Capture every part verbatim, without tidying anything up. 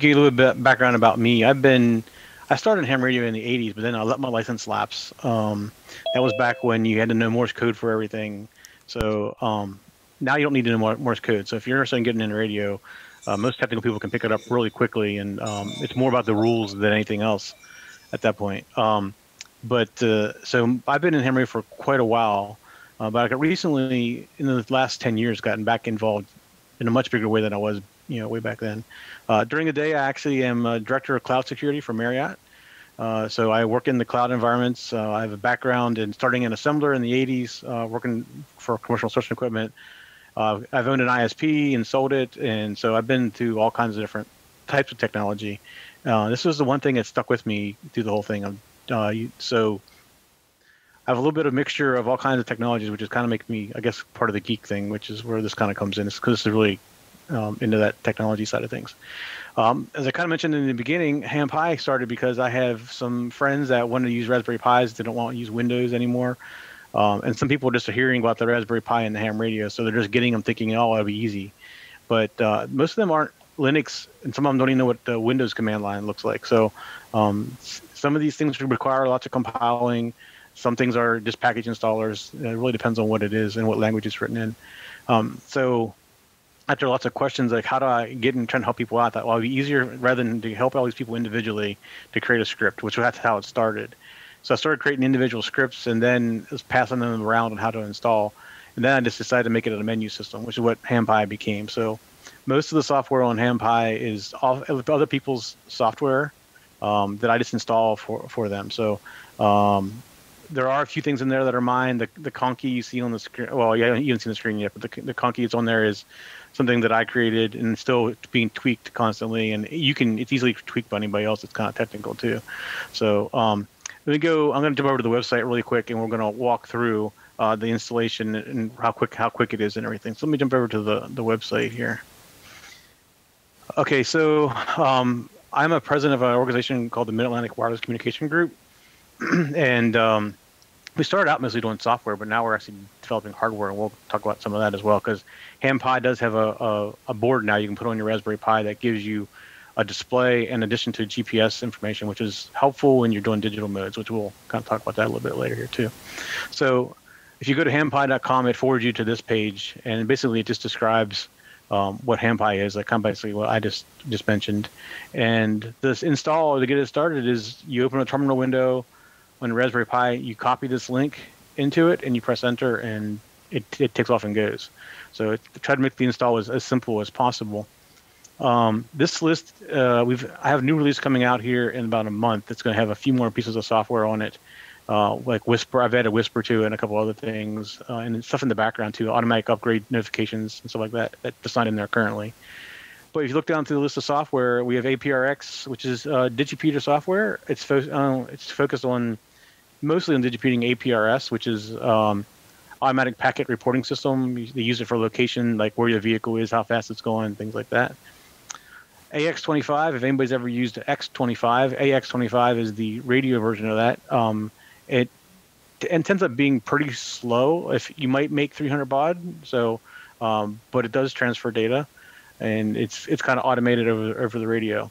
give you a little bit of background about me. I've been, I started ham radio in the eighties, but then I let my license lapse. Um, that was back when you had to know Morse code for everything. So um, now you don't need to know Morse code. So if you're interested in getting into radio, uh, most technical people can pick it up really quickly. And um, it's more about the rules than anything else at that point. Um, but uh, so I've been in ham radio for quite a while. Uh, but I got recently, in the last ten years, gotten back involved in a much bigger way than I was, you know, way back then. Uh, during the day, I actually am a director of cloud security for Marriott. Uh, so I work in the cloud environments. Uh, I have a background in starting an assembler in the eighties, uh, working for commercial sourcing equipment. Uh, I've owned an I S P and sold it. And so I've been through all kinds of different types of technology. Uh, this was the one thing that stuck with me through the whole thing. Uh, so I have a little bit of mixture of all kinds of technologies, which is kind of make me, I guess, part of the geek thing, which is where this kind of comes in. It's because this is really um, into that technology side of things. Um, as I kind of mentioned in the beginning, Ham-Pi started because I have some friends that wanted to use Raspberry Pis, didn't want to use Windows anymore. Um, and some people just are hearing about the Raspberry Pi and the ham radio, so they're just getting them thinking, oh, that'll be easy. But uh, most of them aren't Linux, and some of them don't even know what the Windows command line looks like. So um, some of these things require lots of compiling. Some things are just package installers. It really depends on what it is and what language it's written in. Um, so after lots of questions, like how do I get and trying to help people out, I thought, well, it'd be easier rather than to help all these people individually to create a script, which was how it started. So I started creating individual scripts and then was passing them around on how to install. And then I just decided to make it a menu system, which is what Ham-Pi became. So most of the software on Ham-Pi is off, other people's software um, that I just install for, for them. So um, there are a few things in there that are mine. The the Conky you see on the screen. Well, yeah, you haven't seen the screen yet, but the the Conky that's on there is something that I created and still being tweaked constantly. And you can it's easily tweaked by anybody else. It's kind of technical too. So um, let me go. I'm going to jump over to the website really quick, and we're going to walk through uh, the installation and how quick how quick it is and everything. So let me jump over to the the website here. Okay, so um, I'm a president of an organization called the Mid Atlantic Wireless Communication Group, and um, we started out mostly doing software, but now we're actually developing hardware, and we'll talk about some of that as well, because Ham-Pi does have a, a, a board now you can put on your Raspberry Pi that gives you a display in addition to G P S information, which is helpful when you're doing digital modes, which we'll kind of talk about that a little bit later here too. So if you go to ham pi dot com, it forwards you to this page, and basically it just describes um, what Ham-Pi is, like kind of basically what I just, just mentioned. And this install, to get it started, is you open a terminal window. On Raspberry Pi, you copy this link into it, and you press enter, and it, it takes off and goes. So it, try to make the install as, as simple as possible. Um, this list, uh, we've I have a new release coming out here in about a month that's going to have a few more pieces of software on it, uh, like Whisper. I've added Whisper to it and a couple other things, uh, and stuff in the background too, automatic upgrade notifications and stuff like that. That's not in there currently. But if you look down through the list of software, we have A P R X, which is uh, DigiPeter software. It's fo uh, it's focused on mostly on digipeating A P R S, which is um, automatic packet reporting system. They use it for location, like where your vehicle is, how fast it's going, things like that. A X twenty-five, if anybody's ever used X twenty-five, A X twenty-five is the radio version of that. Um, it, it ends up being pretty slow. If you might make three hundred baud, so um, but it does transfer data, and it's it's kind of automated over over the radio.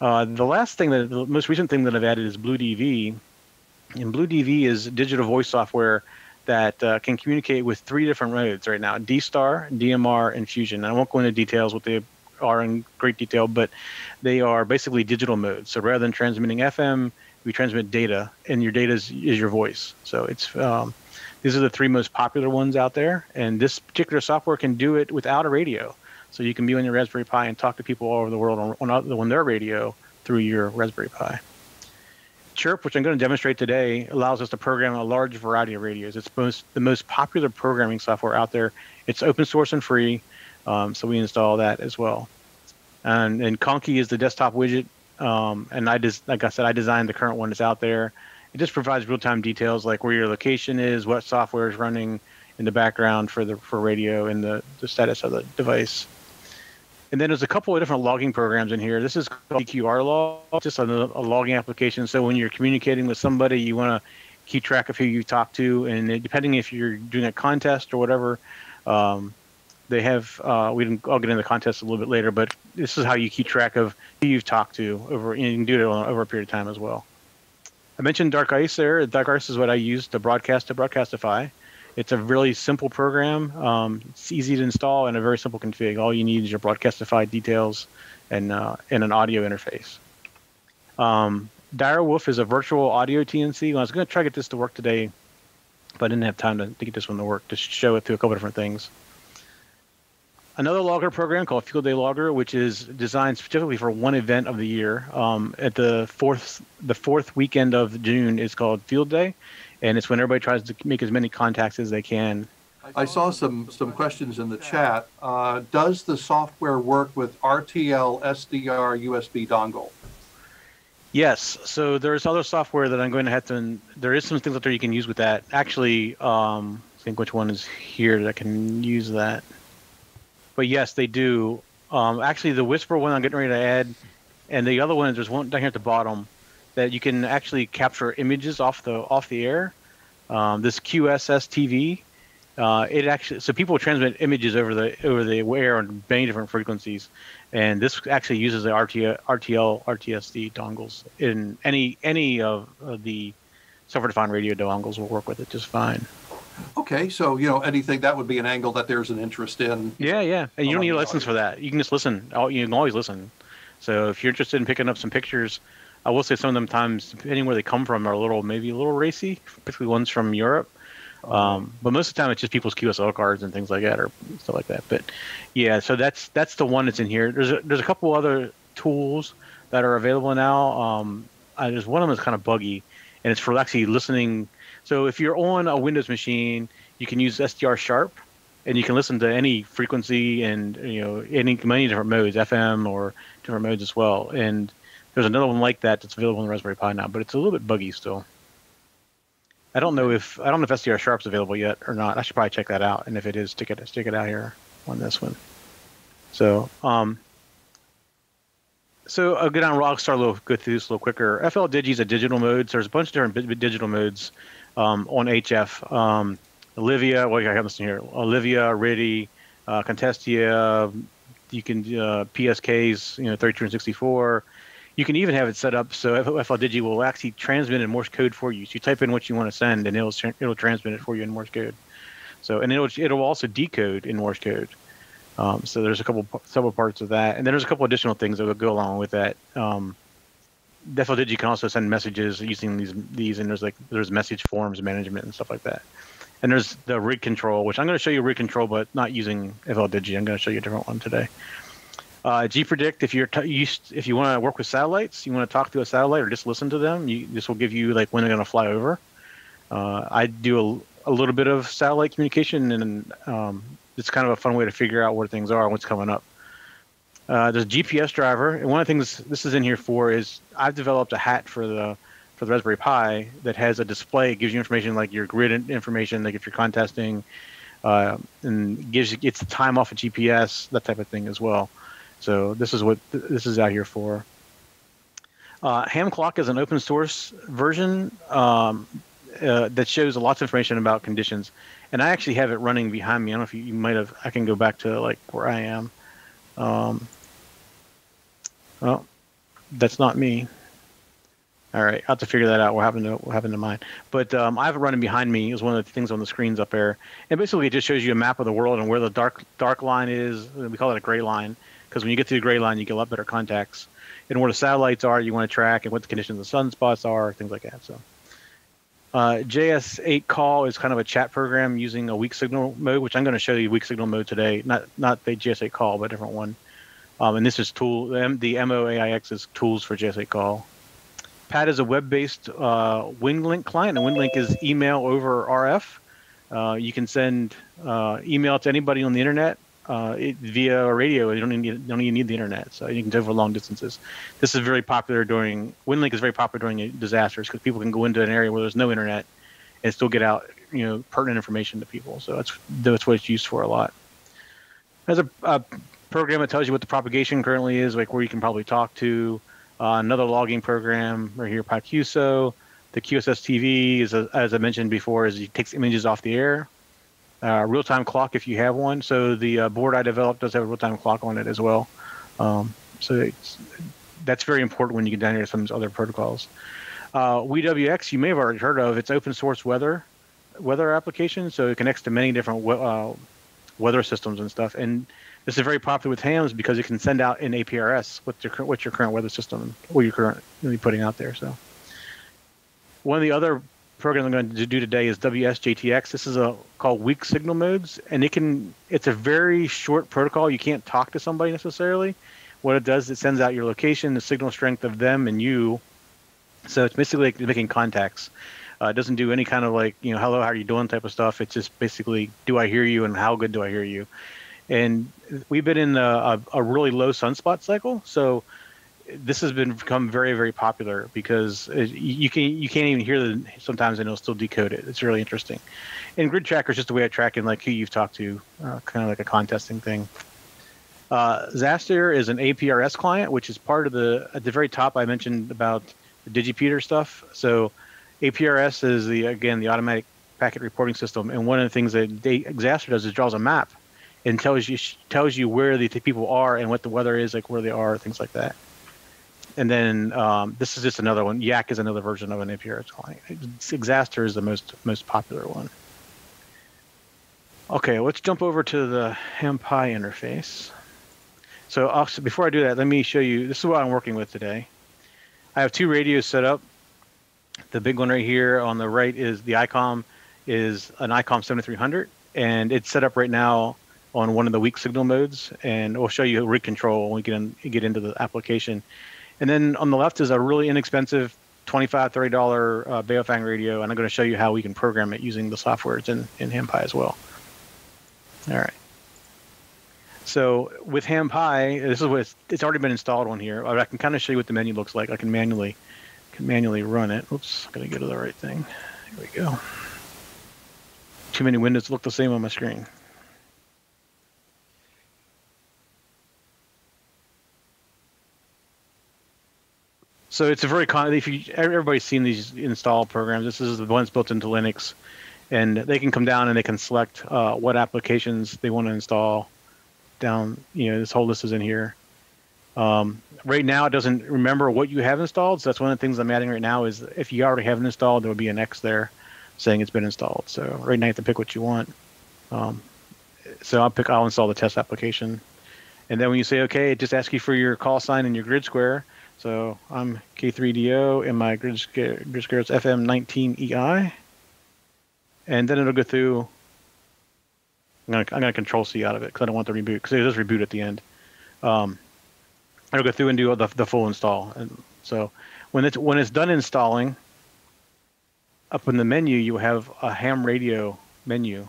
Uh, the last thing that the most recent thing that I've added is BlueDV. And BlueDV is digital voice software that uh, can communicate with three different modes right now: D-Star, D M R, and Fusion. And I won't go into details what they are in great detail, but they are basically digital modes. So rather than transmitting F M, we transmit data, and your data is, is your voice. So it's um, these are the three most popular ones out there, and this particular software can do it without a radio. So you can be on your Raspberry Pi and talk to people all over the world on, on, on their radio through your Raspberry Pi. Chirp, which I'm going to demonstrate today, allows us to program a large variety of radios. It's most, the most popular programming software out there. It's open source and free, um, so we install that as well. And, and Conky is the desktop widget, um, and I just, like I said, I designed the current one that's out there. It just provides real-time details like where your location is, what software is running in the background for the for radio, and the, the status of the device. And then there's a couple of different logging programs in here. This is called D Q R log, just a, a logging application. So when you're communicating with somebody, you want to keep track of who you talk to. And it, depending if you're doing a contest or whatever, um, they have, uh, we didn't, I'll get into the contest a little bit later, but this is how you keep track of who you've talked to over, and you can do it over a period of time as well. I mentioned Dark Ice there. Dark Ice is what I use to broadcast to Broadcastify. It's a really simple program. Um, it's easy to install and a very simple config. All you need is your Broadcastify details and, uh, and an audio interface. Um, Direwolf is a virtual audio T N C. And I was going to try to get this to work today, but I didn't have time to, to get this one to work, to show it through a couple different things. Another logger program called Field Day Logger, which is designed specifically for one event of the year. Um, at the fourth, the fourth weekend of June is called Field Day, and it's when everybody tries to make as many contacts as they can. I saw some some questions in the chat. Uh, does the software work with R T L S D R U S B dongle? Yes. So there's other software that I'm going to have to. There is some things out there you can use with that. Actually, um, I think which one is here that can use that. But yes, they do. Um, actually, the Whisper one I'm getting ready to add, and the other one is there's one down here at the bottom that you can actually capture images off the off the air. Um, this Q S S T V, uh, it actually so people transmit images over the over the air on many different frequencies, and this actually uses the R T L R T S D dongles. In any any of the software-defined radio dongles will work with it just fine. Okay, so you know anything that would be an angle that there's an interest in. Yeah, yeah, and you don't need a license for that. You can just listen. You can always listen. So if you're interested in picking up some pictures, I will say some of them times, depending where they come from, are a little maybe a little racy, particularly ones from Europe. Um, but most of the time, it's just people's Q S L cards and things like that, or stuff like that. But yeah, so that's that's the one that's in here. There's a, there's a couple other tools that are available now. Um, I, there's one of them that's kind of buggy, and it's for actually listening. So if you're on a Windows machine, you can use S D R Sharp, and you can listen to any frequency and you know any many different modes, F M or different modes as well. And there's another one like that that's available on the Raspberry Pi now, but it's a little bit buggy still. I don't know if I don't know if S D R Sharp's available yet or not. I should probably check that out, and if it is, stick it stick it out here on this one. So, um, so I'll get on Rockstar a little, go through this a little quicker. F L Digi is a digital mode. So there's a bunch of different b digital modes. Um, on H F, um, Olivia, well, I have this in here, Olivia, Riddy, uh, Contestia, you can, uh, P S Ks, you know, thirty-two and sixty-four. You can even have it set up so F L Digi will actually transmit in Morse code for you. So you type in what you want to send and it'll, it'll transmit it for you in Morse code. So, and it'll, it'll also decode in Morse code. Um, so there's a couple, several parts of that. And then there's a couple additional things that will go along with that. Um, F L Digi can also send messages using these these and there's like there's message forms management and stuff like that. And there's the rig control, which I'm going to show you rig control, but not using F L Digi. I'm going to show you a different one today. Uh, G predict, if you're t used, if you want to work with satellites, you want to talk to a satellite or just listen to them. You, this will give you like when they're going to fly over. Uh, I do a, a little bit of satellite communication, and um, it's kind of a fun way to figure out where things are and what's coming up. Uh, there's a G P S driver, and one of the things this is in here for is I've developed a hat for the for the Raspberry Pi that has a display. It gives you information like your grid information, like if you're contesting, uh, and gives it's the time off of G P S, that type of thing as well. So this is what th this is out here for. Uh, Ham Clock is an open source version um, uh, that shows lots of information about conditions, and I actually have it running behind me. I don't know if you, you might have. I can go back to like where I am. Um, well, that's not me. All right, I'll have to figure that out. What happened to what happened to mine? But um, I have it running behind me. It was one of the things on the screens up there, and basically it just shows you a map of the world and where the dark dark line is. We call it a gray line because when you get to the gray line, you get a lot better contacts. And where the satellites are, you want to track, and what the conditions of the sunspots are, things like that. So, uh, J S eight Call is kind of a chat program using a weak signal mode, which I'm going to show you weak signal mode today. Not not the J S eight Call, but a different one. Um, and this is tool, the M O A I X is tools for J S eight Call. P A D is a web-based uh, WinLink client, and WinLink is email over R F. Uh, you can send uh, email to anybody on the internet uh, it, via a radio. You don't even need, don't even need the internet, so you can do it for long distances. This is very popular during, WinLink is very popular during disasters because people can go into an area where there's no internet and still get out, you know, pertinent information to people. So that's, that's what it's used for a lot. As a, a program that tells you what the propagation currently is, like where you can probably talk to. Uh, another logging program right here, PyQSO. The Q S S T V, is a, as I mentioned before, is it takes images off the air. uh, real-time clock if you have one. So the uh, board I developed does have a real-time clock on it as well. Um, so it's, that's very important when you get down here to some of these other protocols. Uh, WeWX, you may have already heard of. It's open source weather weather application, so it connects to many different we uh, weather systems and stuff. And this is very popular with hams because it can send out an A P R S what's your, what's your current weather system, what you're currently putting out there. So one of the other programs I'm going to do today is W S J T X. This is a called weak signal modes, and it can it's a very short protocol. You can't talk to somebody necessarily. What it does, it sends out your location, the signal strength of them and you. So it's basically like making contacts. Uh, it doesn't do any kind of like, you know, hello, how are you doing type of stuff. It's just basically, do I hear you and how good do I hear you? And we've been in a, a, a really low sunspot cycle, so this has been become very, very popular because you can you can't even hear them sometimes, and it'll still decode it. It's really interesting. And grid tracker is just a way of tracking like who you've talked to, uh, kind of like a contesting thing. Uh, Xastir is an A P R S client, which is part of the at the very top I mentioned about the DigiPeter stuff. So A P R S is the again the automatic packet reporting system, and one of the things that they, Xastir does is draws a map and tells you tells you where the people are and what the weather is, like where they are, things like that. And then um, this is just another one. Yak is another version of an A P R S client. Xastir is the most most popular one. Okay, let's jump over to the Ham-Pi interface. So also, before I do that, let me show you. This is what I'm working with today. I have two radios set up. The big one right here on the right is the ICOM, is an ICOM seventy-three hundred, and it's set up right now on one of the weak signal modes, and we'll show you rig control when we get, in, get into the application. And then on the left is a really inexpensive twenty-five, thirty dollar uh, Baofeng radio, and I'm going to show you how we can program it using the software in, in Ham-Pi as well. All right. So with Ham-Pi, this is what it's, it's already been installed on here. I can kind of show you what the menu looks like. I can manually can manually run it. Oops, I'm going to go to the right thing. Here we go. Too many windows look the same on my screen. So it's a very common, if you, everybody's seen these install programs. This is the ones built into Linux, and they can come down and they can select uh, what applications they want to install down. You know, this whole list is in here. Um, right now, it doesn't remember what you have installed. So that's one of the things I'm adding right now is if you already have it installed, there would be an X there saying it's been installed. So right now you have to pick what you want. Um, so I'll pick, I'll install the test application. And then when you say, okay, it just asks you for your call sign and your grid square. So I'm K three D O, and my grid square is F M nineteen E I. And then it'll go through. I'm going to Control C out of it because I don't want the reboot, because it does reboot at the end. Um, it'll go through and do the, the full install. And so when it's, when it's done installing, up in the menu, you have a ham radio menu,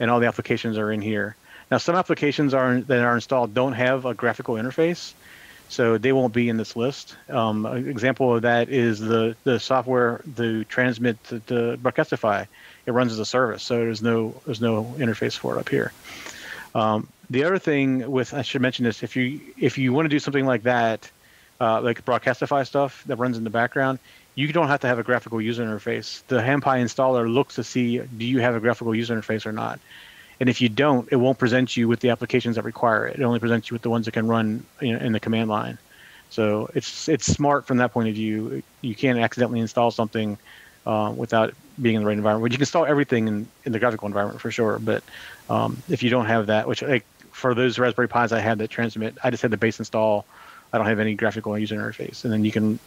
and all the applications are in here. Now, some applications are, that are installed don't have a graphical interface, so they won't be in this list. Um, an example of that is the, the software to transmit to, to Broadcastify. It runs as a service, so there's no there's no interface for it up here. Um, the other thing with, I should mention this, if you if you want to do something like that, uh, like Broadcastify stuff that runs in the background, you don't have to have a graphical user interface. The Ham-Pi installer looks to see, do you have a graphical user interface or not? And if you don't, it won't present you with the applications that require it. It only presents you with the ones that can run, you know, in the command line. So it's it's smart from that point of view. You can't accidentally install something uh, without being in the right environment. You can install everything in, in the graphical environment for sure. But um, if you don't have that, which like for those Raspberry Pis I had that transmit, I just had the base install. I don't have any graphical user interface. And then you can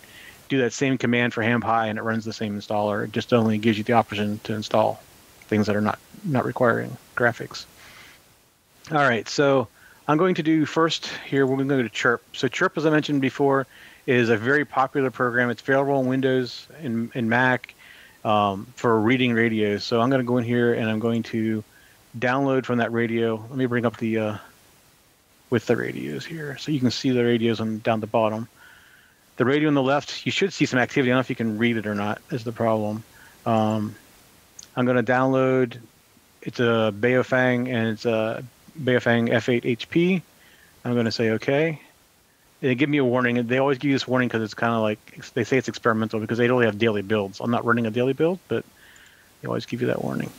do that same command for Ham-Pi, and it runs the same installer. It just only gives you the option to install things that are not, not requiring graphics. All right, so I'm going to do first here, we're going to go to Chirp. So Chirp, as I mentioned before, is a very popular program. It's available on Windows and, and Mac um, for reading radios. So I'm going to go in here and I'm going to download from that radio. Let me bring up the, uh, with the radios here. So you can see the radios on down the bottom. The radio on the left, you should see some activity. I don't know if you can read it or not is the problem. Um, I'm going to download, it's a Baofeng, and it's a Baofeng F eight H P. I'm going to say OK. And they give me a warning. They always give you this warning because it's kind of like, they say it's experimental because they don't really have daily builds. I'm not running a daily build, but they always give you that warning.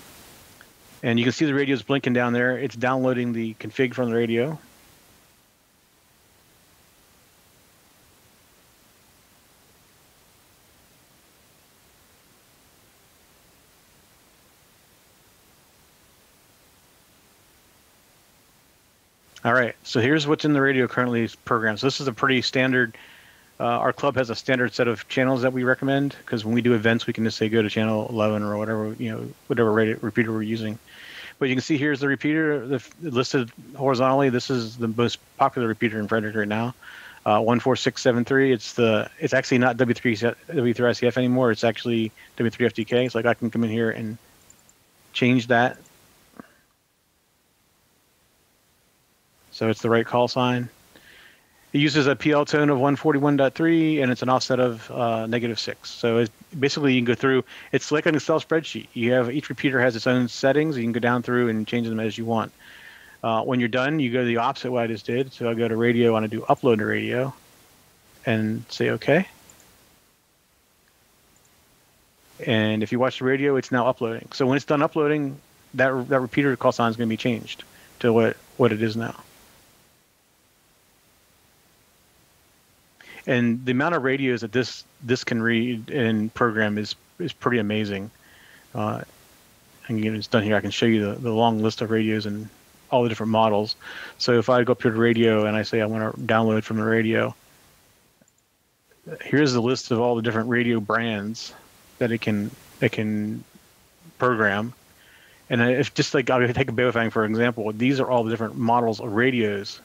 And you can see the radio's blinking down there. It's downloading the config from the radio. All right, so here's what's in the radio currently programmed. So this is a pretty standard, uh, our club has a standard set of channels that we recommend, because when we do events, we can just say go to channel eleven or whatever, you know, whatever radio repeater we're using. But you can see here's the repeater the, listed horizontally. This is the most popular repeater in Frederick right now, uh, one four six seven three. It's the it's actually not W three I C F anymore. It's actually W three F D K. So like I can come in here and change that. So it's the right call sign. It uses a P L tone of one forty-one point three, and it's an offset of uh, negative six. So it's basically, you can go through. It's like an Excel spreadsheet. You have each repeater has its own settings. You can go down through and change them as you want. Uh, when you're done, you go to the opposite way I just did. So I go to radio. I want to do upload to radio, and say OK. And if you watch the radio, it's now uploading. So when it's done uploading, that that repeater call sign is going to be changed to what what it is now. And the amount of radios that this this can read and program is is pretty amazing. Uh, and again, it's done here. I can show you the, the long list of radios and all the different models. So if I go up here to radio and I say I want to download from the radio, here's the list of all the different radio brands that it can it can program. And if just like I'll take a Beofang for example, these are all the different models of radios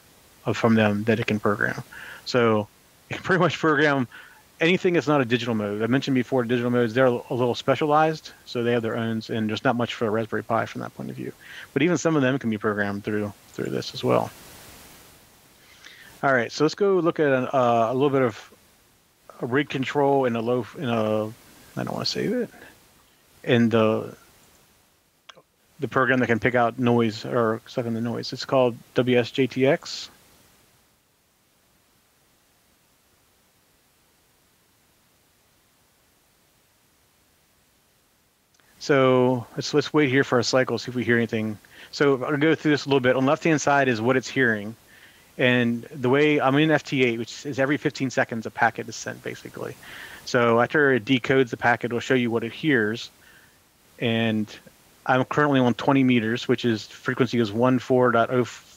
of, from them that it can program. So you can pretty much program anything that's not a digital mode. I mentioned before, digital modes, they're a little specialized, so they have their own, and there's not much for a Raspberry Pi from that point of view. But even some of them can be programmed through through this as well. All right, so let's go look at an, uh, a little bit of a rig control in a low, in a, I don't want to save it, in the the program that can pick out noise or suck in the noise. It's called W S J T X. So let's, let's wait here for a cycle, see if we hear anything. So I'll go through this a little bit. On the left-hand side is what it's hearing. And the way I'm in F T eight, which is every fifteen seconds a packet is sent, basically. So after it decodes the packet, it'll show you what it hears. And I'm currently on twenty meters, which is frequency is one four point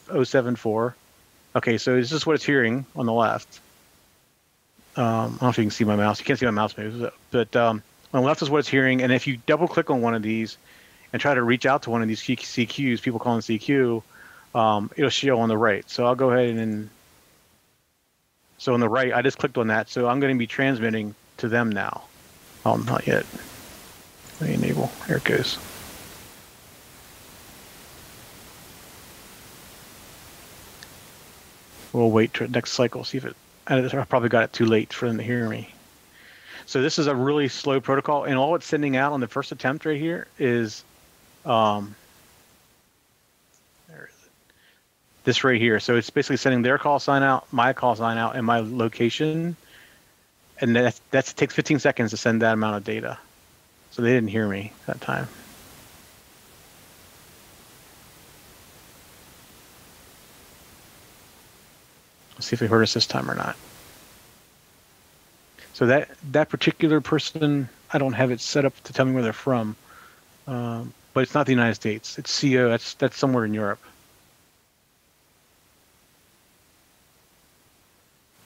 zero seven four. OK, so this is what it's hearing on the left. Um, I don't know if you can see my mouse. You can't see my mouse move, but um, on the left is what it's hearing, and if you double-click on one of these and try to reach out to one of these C Qs, people call them C Q, um, it'll show on the right. So I'll go ahead and – so on the right, I just clicked on that, so I'm going to be transmitting to them now. Oh, not yet. Let me enable. Here it goes. We'll wait for the next cycle, see if it – I probably got it too late for them to hear me. So this is a really slow protocol, and all it's sending out on the first attempt right here is, um, there is it, this right here. So it's basically sending their call sign out, my call sign out, and my location, and that that's, takes fifteen seconds to send that amount of data. So they didn't hear me that time. Let's see if they heard us this time or not. So that, that particular person, I don't have it set up to tell me where they're from, um, but it's not the United States. It's C O, that's, that's somewhere in Europe.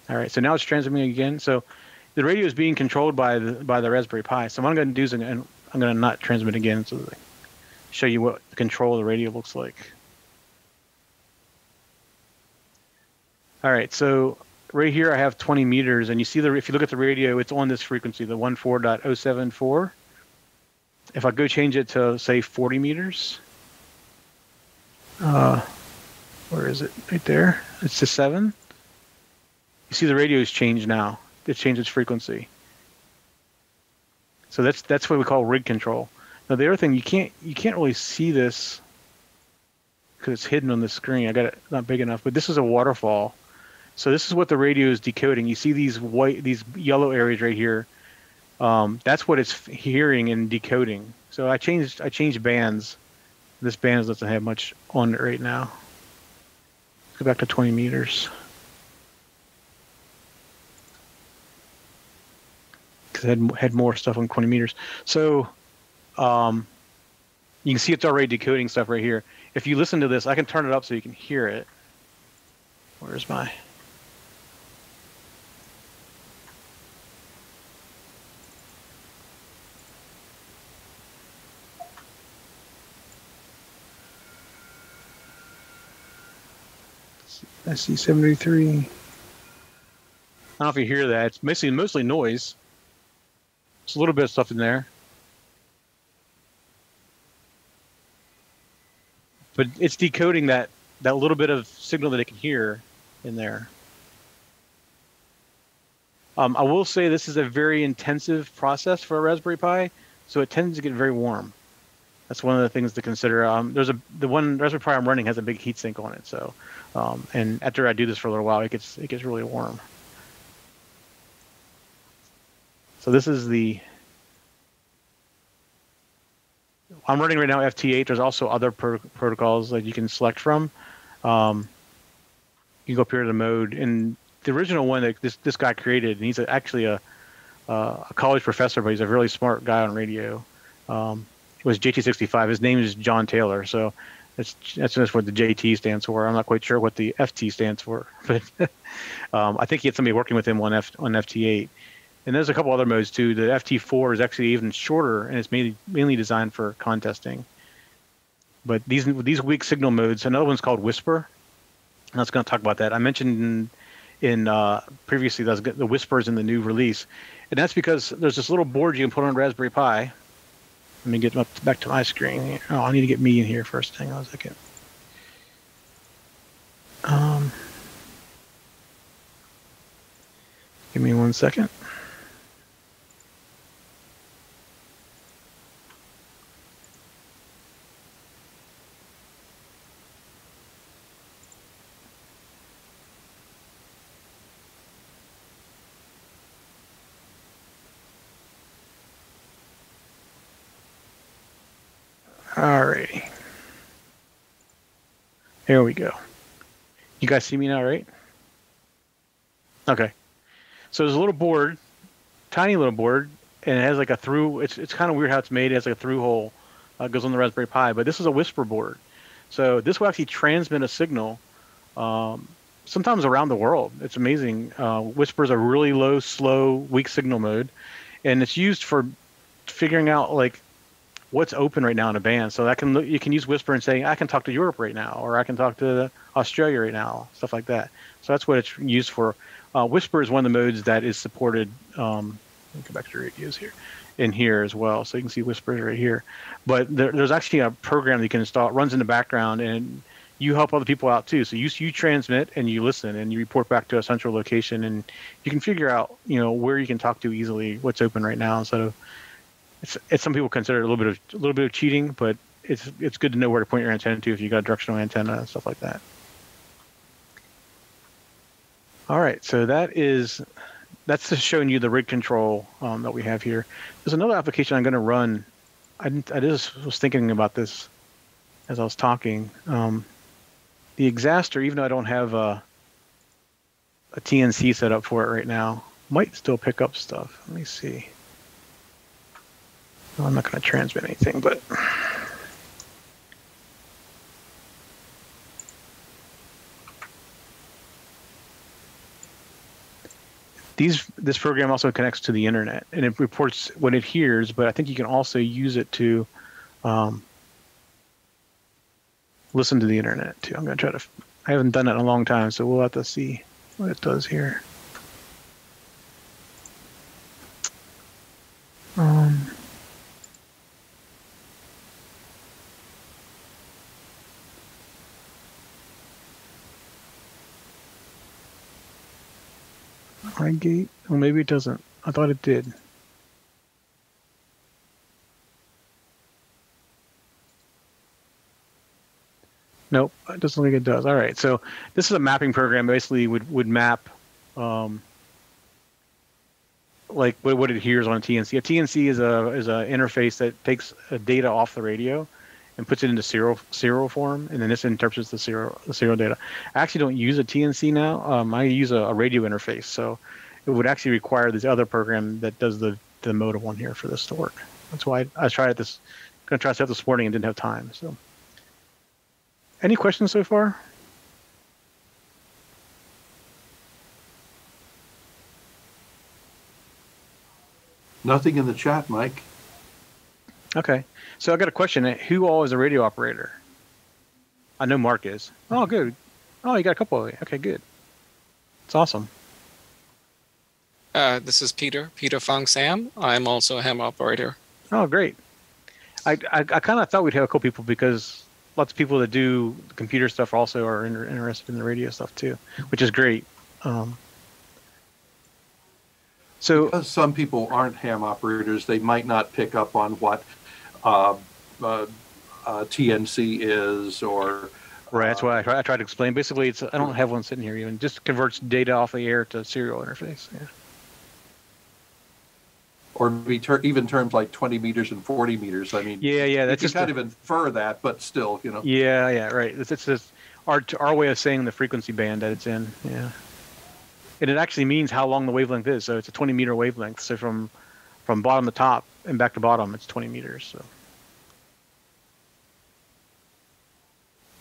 All right, so now it's transmitting again. So the radio is being controlled by the, by the Raspberry Pi. So what I'm gonna do is I'm gonna, I'm gonna not transmit again, so that I show you what the control of the radio looks like. All right, so right here I have twenty meters, and you see the, if you look at the radio, it's on this frequency, the one four point zero seven four. If I go change it to say forty meters, uh, where is it? Right there. It's to seven. You see the radio's changed now. It changed its frequency. So that's that's what we call rig control. Now the other thing, you can't you can't really see this because it's hidden on the screen. I got it not big enough, but this is a waterfall. So this is what the radio is decoding. You see these white, these yellow areas right here. Um, that's what it's hearing and decoding. So I changed, I changed bands This band doesn't have much on it right now. Let's go back to twenty meters. Because it had, had more stuff on twenty meters. So um, you can see it's already decoding stuff right here. If you listen to this, I can turn it up so you can hear it. Where's my... I see seventy-three. I don't know if you hear that. It's mostly, mostly noise. It's a little bit of stuff in there. But it's decoding that, that little bit of signal that it can hear in there. Um, I will say this is a very intensive process for a Raspberry Pi, so it tends to get very warm. That's one of the things to consider. Um, there's a the one Raspberry Pi I'm running has a big heat sink on it, so um, and after I do this for a little while, it gets it gets really warm. So this is the I'm running right now F T eight. There's also other pro protocols that you can select from. Um, you can go up here to the mode, and the original one that this this guy created, and he's actually a uh, a college professor, but he's a really smart guy on radio. Um, It was J T sixty-five. His name is John Taylor, so that's that's what the J T stands for. I'm not quite sure what the F T stands for, but um, I think he had somebody working with him on F on F T eight. And there's a couple other modes too. The F T four is actually even shorter, and it's mainly mainly designed for contesting. But these these weak signal modes. Another one's called Whisper. I was going to talk about that. I mentioned in, in uh, previously that the Whispers in the new release, and that's because there's this little board you can put on Raspberry Pi. Let me get up to, back to my screen. Oh, I need to get me in here first. Hang on a second. Um, give me one second. Alrighty. Here we go. You guys see me now, right? Okay. So there's a little board, tiny little board, and it has like a through. It's it's kind of weird how it's made. It has like a through hole. Uh, goes on the Raspberry Pi, but this is a Whisper board. So this will actually transmit a signal, um, sometimes around the world. It's amazing. Uh, Whisper is a really low, slow, weak signal mode, and it's used for figuring out like what's open right now in a band. So that can look, you can use Whisper and saying, I can talk to Europe right now, or I can talk to Australia right now, stuff like that. So that's what it's used for. Uh, Whisper is one of the modes that is supported. Um, let me go back to radios here, in here as well. So you can see Whisper right here. But there, there's actually a program that you can install. It runs in the background, and you help other people out too. So you you transmit and you listen, and you report back to a central location, and you can figure out you know where you can talk to easily, what's open right now, instead of. It's, it's some people consider it a little bit of a little bit of cheating, but it's it's good to know where to point your antenna to if you got a directional antenna and stuff like that. All right, so that is that's just showing you the rig control um, that we have here. There's another application I'm going to run. I didn't, I just was thinking about this as I was talking. Um, the Xastir, even though I don't have a, a T N C set up for it right now, might still pick up stuff. Let me see. I'm not going to transmit anything, but these this program also connects to the internet, and it reports what it hears. But I think you can also use it to um, listen to the internet too. I'm going to try to. I haven't done it in a long time, so we'll have to see what it does here. Um. Gate? Or maybe it doesn't. I thought it did. Nope, it doesn't look like it does. All right, so this is a mapping program. Basically, would would map um, like what, what it hears on a T N C. A T N C is a is an interface that takes data off the radio and puts it into serial serial form, and then this interprets the serial the serial data. I actually don't use a T N C now. Um, I use a, a radio interface, so it would actually require this other program that does the the modem one here for this to work. That's why I, I tried this. Gonna try stuff this morning and didn't have time. So, any questions so far? Nothing in the chat, Mike. Okay. So I got a question. Who all is a radio operator? I know Mark is. Oh, good. Oh, you got a couple of you. Okay, good. It's awesome. Uh, this is Peter, Peter Fong Sam. I'm also a ham operator. Oh, great. I, I, I kind of thought we'd have a couple people because lots of people that do computer stuff also are inter interested in the radio stuff too, which is great. Um, So because some people aren't ham operators, they might not pick up on what uh, uh, uh, T N C is, or right. That's uh, why I try, I try to explain. Basically, it's I don't have one sitting here even. Just converts data off the air to serial interface. Yeah. Or even terms like twenty meters and forty meters. I mean, yeah, yeah. That's you just kind a, of infer that, but still, you know. Yeah, yeah, right. It's, it's just our our way of saying the frequency band that it's in. Yeah. And it actually means how long the wavelength is. So it's a twenty meter wavelength. So from from bottom to top and back to bottom, it's twenty meters.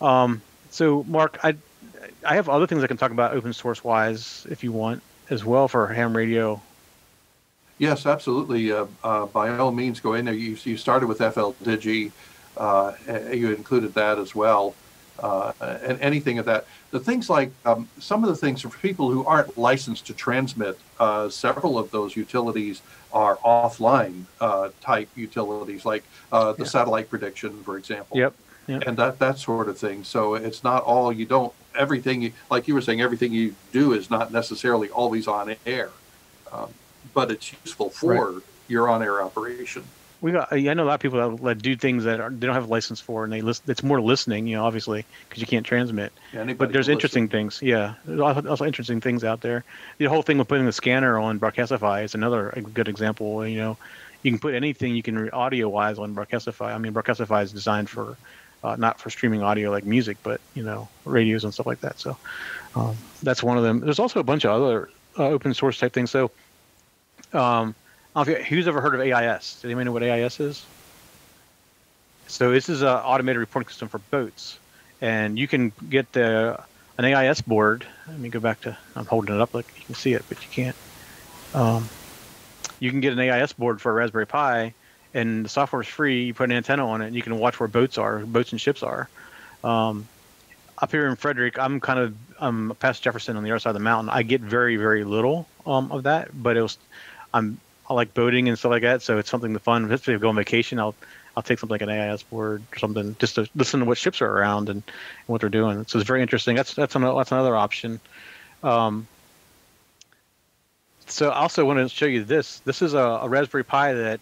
So, um, so Mark, I I have other things I can talk about open source wise if you want as well for ham radio. Yes, absolutely. Uh, uh, by all means, go in there. You you started with F L Digi. Uh, you included that as well. Uh, and anything of that. The things like um, some of the things for people who aren't licensed to transmit, uh, several of those utilities are offline uh, type utilities, like uh, the yeah. satellite prediction, for example. Yep. Yep. And that that sort of thing. So it's not all you don't everything you, like you were saying. Everything you do is not necessarily always on air, um, but it's useful for right. your on-air operation. We got, I know a lot of people that do things that are, they don't have a license for, and they list, it's more listening, you know, obviously, because you can't transmit. Yeah, but there's interesting listen. things, yeah. There's also interesting things out there. The whole thing with putting the scanner on Broadcastify is another good example. You know, you can put anything you can audio-wise on Broadcastify. I mean, Broadcastify is designed for uh, not for streaming audio like music, but, you know, radios and stuff like that. So um, that's one of them. There's also a bunch of other uh, open source type things. So um, who's ever heard of A I S? Does anyone know what A I S is? So this is an automated reporting system for boats, and you can get the an A I S board. Let me go back to. I'm holding it up like you can see it, but you can't. Um, you can get an A I S board for a Raspberry Pi, and the software is free. You put an antenna on it, and you can watch where boats are, boats and ships are. Um, up here in Frederick, I'm kind of I'm past Jefferson on the other side of the mountain. I get very very little um, of that, but it was I'm. I like boating and stuff like that, so it's something fun. If I go on vacation, I'll I'll take something like an A I S board or something just to listen to what ships are around and, and what they're doing. So it's very interesting. That's that's another that's another option. Um, so I also want to show you this. This is a, a Raspberry Pi that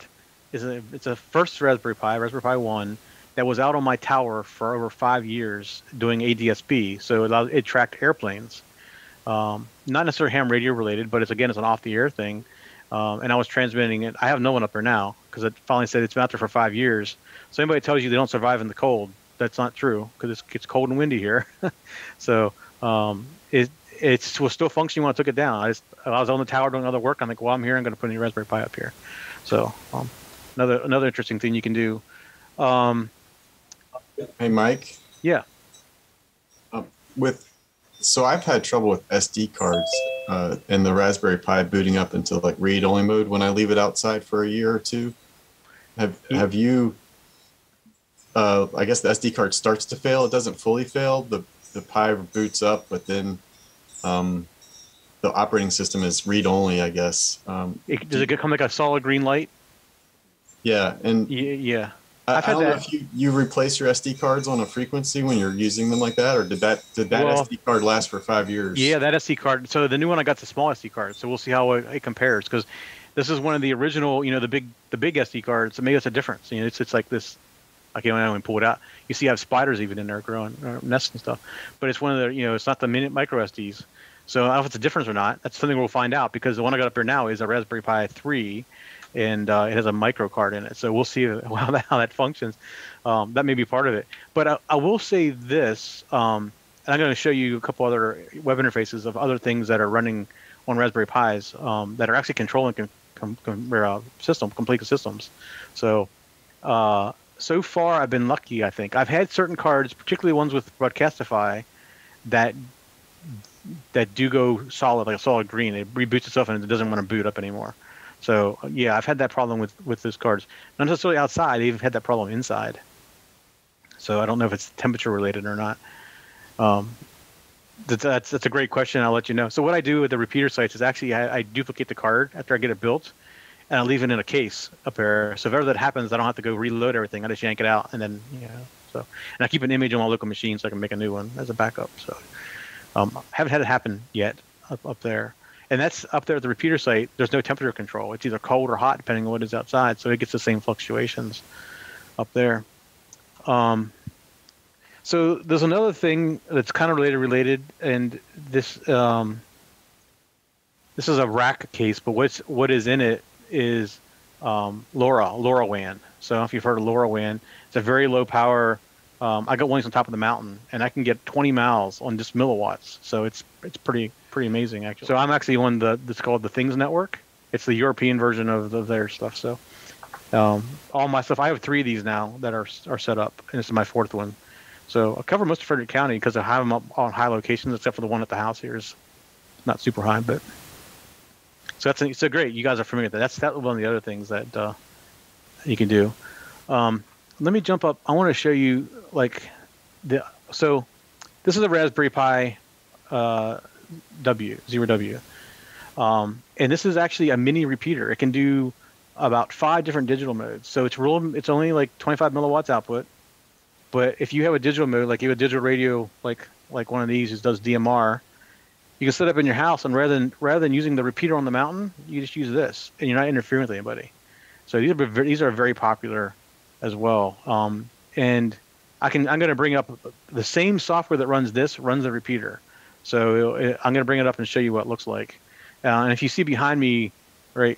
is a, it's a first Raspberry Pi, Raspberry Pi one, that was out on my tower for over five years doing A D S B. So it allowed, it tracked airplanes, um, not necessarily ham radio related, but it's again it's an off the air thing. Um, and I was transmitting it. I have no one up there now because it finally said it's been out there for five years. So anybody tells you they don't survive in the cold, that's not true because it's it's cold and windy here. so um, it it was still functioning when I took it down. I, just, I was on the tower doing other work. I'm like, well, I'm here. I'm going to put a new Raspberry Pi up here. So um, another another interesting thing you can do. Um, hey, Mike. Yeah. Um, with so I've had trouble with S D cards. Uh, and the Raspberry Pi booting up into like read-only mode when I leave it outside for a year or two. Have have you? Uh, I guess the S D card starts to fail. It doesn't fully fail. The the Pi boots up, but then um, the operating system is read-only. I guess. Um, it, does it come like a solid green light? Yeah, and yeah, yeah. I, I don't that. know if you, you replace your S D cards on a frequency when you're using them like that, or did that did that well, S D card last for five years? Yeah, that S D card. So the new one I got's a small S D card. So we'll see how it, it compares because this is one of the original, you know, the big the big S D cards. So maybe that's a difference. You know, it's it's like this. I can't even pull it out. You see, I have spiders even in there growing or nests and stuff. But it's one of the you know, it's not the minute micro S Ds. So I don't know if it's a difference or not. That's something we'll find out because the one I got up here now is a Raspberry Pi three. and uh, it has a micro card in it. So we'll see how that, how that functions. Um, that may be part of it. But I, I will say this, um, and I'm going to show you a couple other web interfaces of other things that are running on Raspberry Pis um, that are actually controlling com com com uh, system, complete systems. So uh, so far, I've been lucky, I think. I've had certain cards, particularly ones with Broadcastify, that that do go solid, like a solid green. It reboots itself and it doesn't want to boot up anymore. So yeah, I've had that problem with with those cards. Not necessarily outside; I even had that problem inside. So I don't know if it's temperature related or not. Um, that's, that's that's a great question. I'll let you know. So what I do with the repeater sites is actually I, I duplicate the card after I get it built, and I leave it in a case up there. So if ever that happens, I don't have to go reload everything. I just yank it out and then you know. So and I keep an image on my local machine so I can make a new one as a backup. So. Um, haven't had it happen yet up, up there. And that's up there at the repeater site. There's no temperature control. It's either cold or hot, depending on what is outside. So it gets the same fluctuations up there. Um, so there's another thing that's kind of related, related. And this um, this is a rack case, but what's, what is in it is um, LoRa, LoRaWAN. So if you've heard of LoRaWAN, it's a very low power. Um, I got one on top of the mountain, and I can get twenty miles on just milliwatts. So it's it's pretty pretty amazing, actually. So I'm actually on the that's called the Things Network. It's the European version of the, their stuff. So um, all my stuff, I have three of these now that are are set up, and this is my fourth one. So I cover most of Frederick County because I have them up on high locations, except for the one at the house here is not super high, but so that's so great. You guys are familiar with that. That's that one of the other things that uh, you can do. Um, let me jump up. I want to show you. Like the so, this is a Raspberry Pi uh, W zero W, um, and this is actually a mini repeater. It can do about five different digital modes. So it's real. It's only like twenty-five milliwatts output, but if you have a digital mode, like you have a digital radio, like like one of these, it does D M R. You can set up in your house, and rather than rather than using the repeater on the mountain, you just use this, and you're not interfering with anybody. So these are these are very popular as well, um, and I can, I'm going to bring up the same software that runs this, runs the repeater. So it, it, I'm going to bring it up and show you what it looks like. Uh, and if you see behind me, right,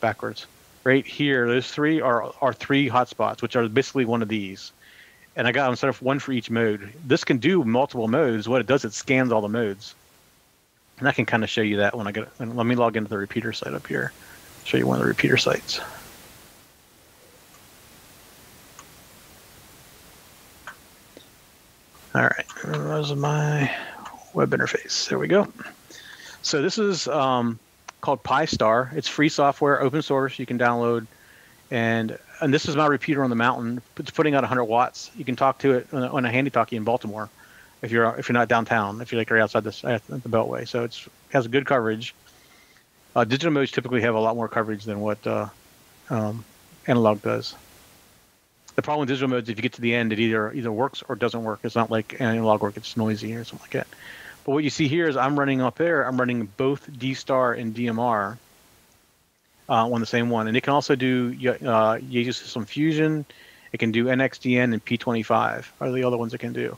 backwards, right here, those three are, are three hotspots, which are basically one of these. And I got them set up one for each mode. This can do multiple modes. What it does, it scans all the modes. And I can kind of show you that when I get, and let me log into the repeater site up here. Show you one of the repeater sites. All right, that was my web interface. There we go. So this is um, called Pi Star. It's free software, open source. You can download, and and this is my repeater on the mountain. It's putting out one hundred watts. You can talk to it on a, on a handy talkie in Baltimore, if you're if you're not downtown, if you're like right outside this at the Beltway. So it's has good coverage. Uh, digital modes typically have a lot more coverage than what uh, um, analog does. The problem with digital modes, if you get to the end, it either either works or doesn't work. It's not like analog work; it's noisy or something like that. But what you see here is I'm running up there. I'm running both D-Star and D M R uh, on the same one, and it can also do uh, Yaesu System Fusion. It can do N X D N and P twenty-five are the other ones it can do.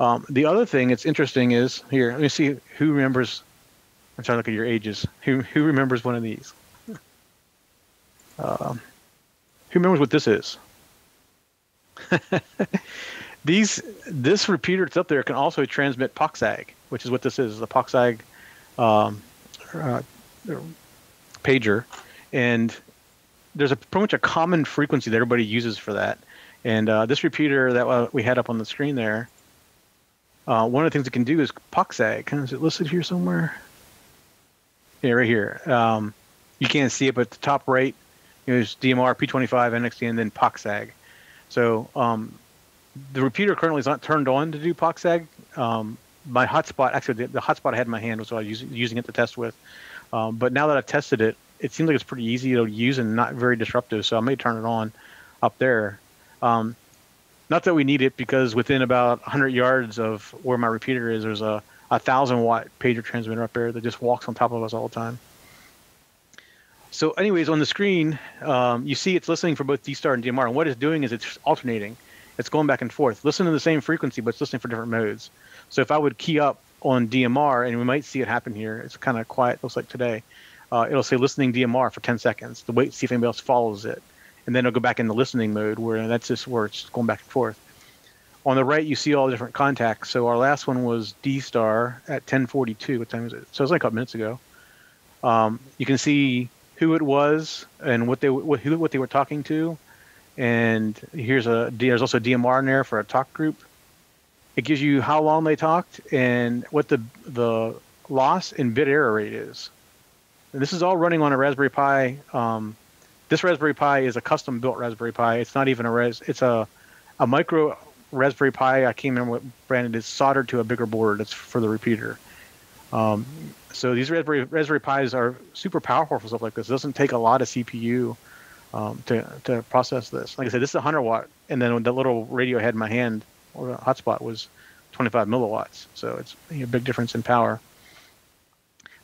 Um, the other thing that's interesting is here. Let me see who remembers. I'm trying to look at your ages. Who who remembers one of these? Uh, who remembers what this is? These this repeater that's up there can also transmit POCSAG, which is what this is, the POCSAG um, uh, pager, and there's a pretty much a common frequency that everybody uses for that. And uh, this repeater that uh, we had up on the screen there, uh, one of the things it can do is POCSAG. Is it listed here somewhere? Yeah, right here. Um, you can't see it, but at the top right, you know, there's D M R, P twenty-five, N X T, and then POCSAG. So um, the repeater currently is not turned on to do POCSAG. Um, my hotspot, actually the, the hotspot I had in my hand was what I was using, using it to test with. Um, but now that I've tested it, it seems like it's pretty easy to use and not very disruptive. So I may turn it on up there. Um, not that we need it, because within about one hundred yards of where my repeater is, there's a one thousand watt pager transmitter up there that just walks on top of us all the time. So anyways, on the screen, um, you see it's listening for both D-Star and D M R. And what it's doing is it's alternating. It's going back and forth. Listening to the same frequency, but it's listening for different modes. So if I would key up on D M R, and we might see it happen here. It's kind of quiet, looks like today. uh, it'll say listening D M R for ten seconds to wait, see if anybody else follows it. And then it'll go back into listening mode where that's just where it's going back and forth. On the right, you see all the different contacts. So our last one was D-Star at ten forty-two. What time is it? So it was like a couple minutes ago. Um, you can see who it was and what they what, who, what they were talking to. And here's a there's also a D M R in there for a talk group. It gives you how long they talked and what the the loss and bit error rate is. And this is all running on a Raspberry Pi. Um, this Raspberry Pi is a custom built Raspberry Pi. It's not even a res. It's a a micro Raspberry Pi. I can't remember what brand it is. Soldered to a bigger board. It's for the repeater. Um, so these Raspberry Raspberry Pis are super powerful for stuff like this. It doesn't take a lot of C P U um, to to process this. Like I said, this is one hundred watt, and then the little radio I had in my hand or the hotspot was twenty-five milliwatts. So it's a you know, big difference in power.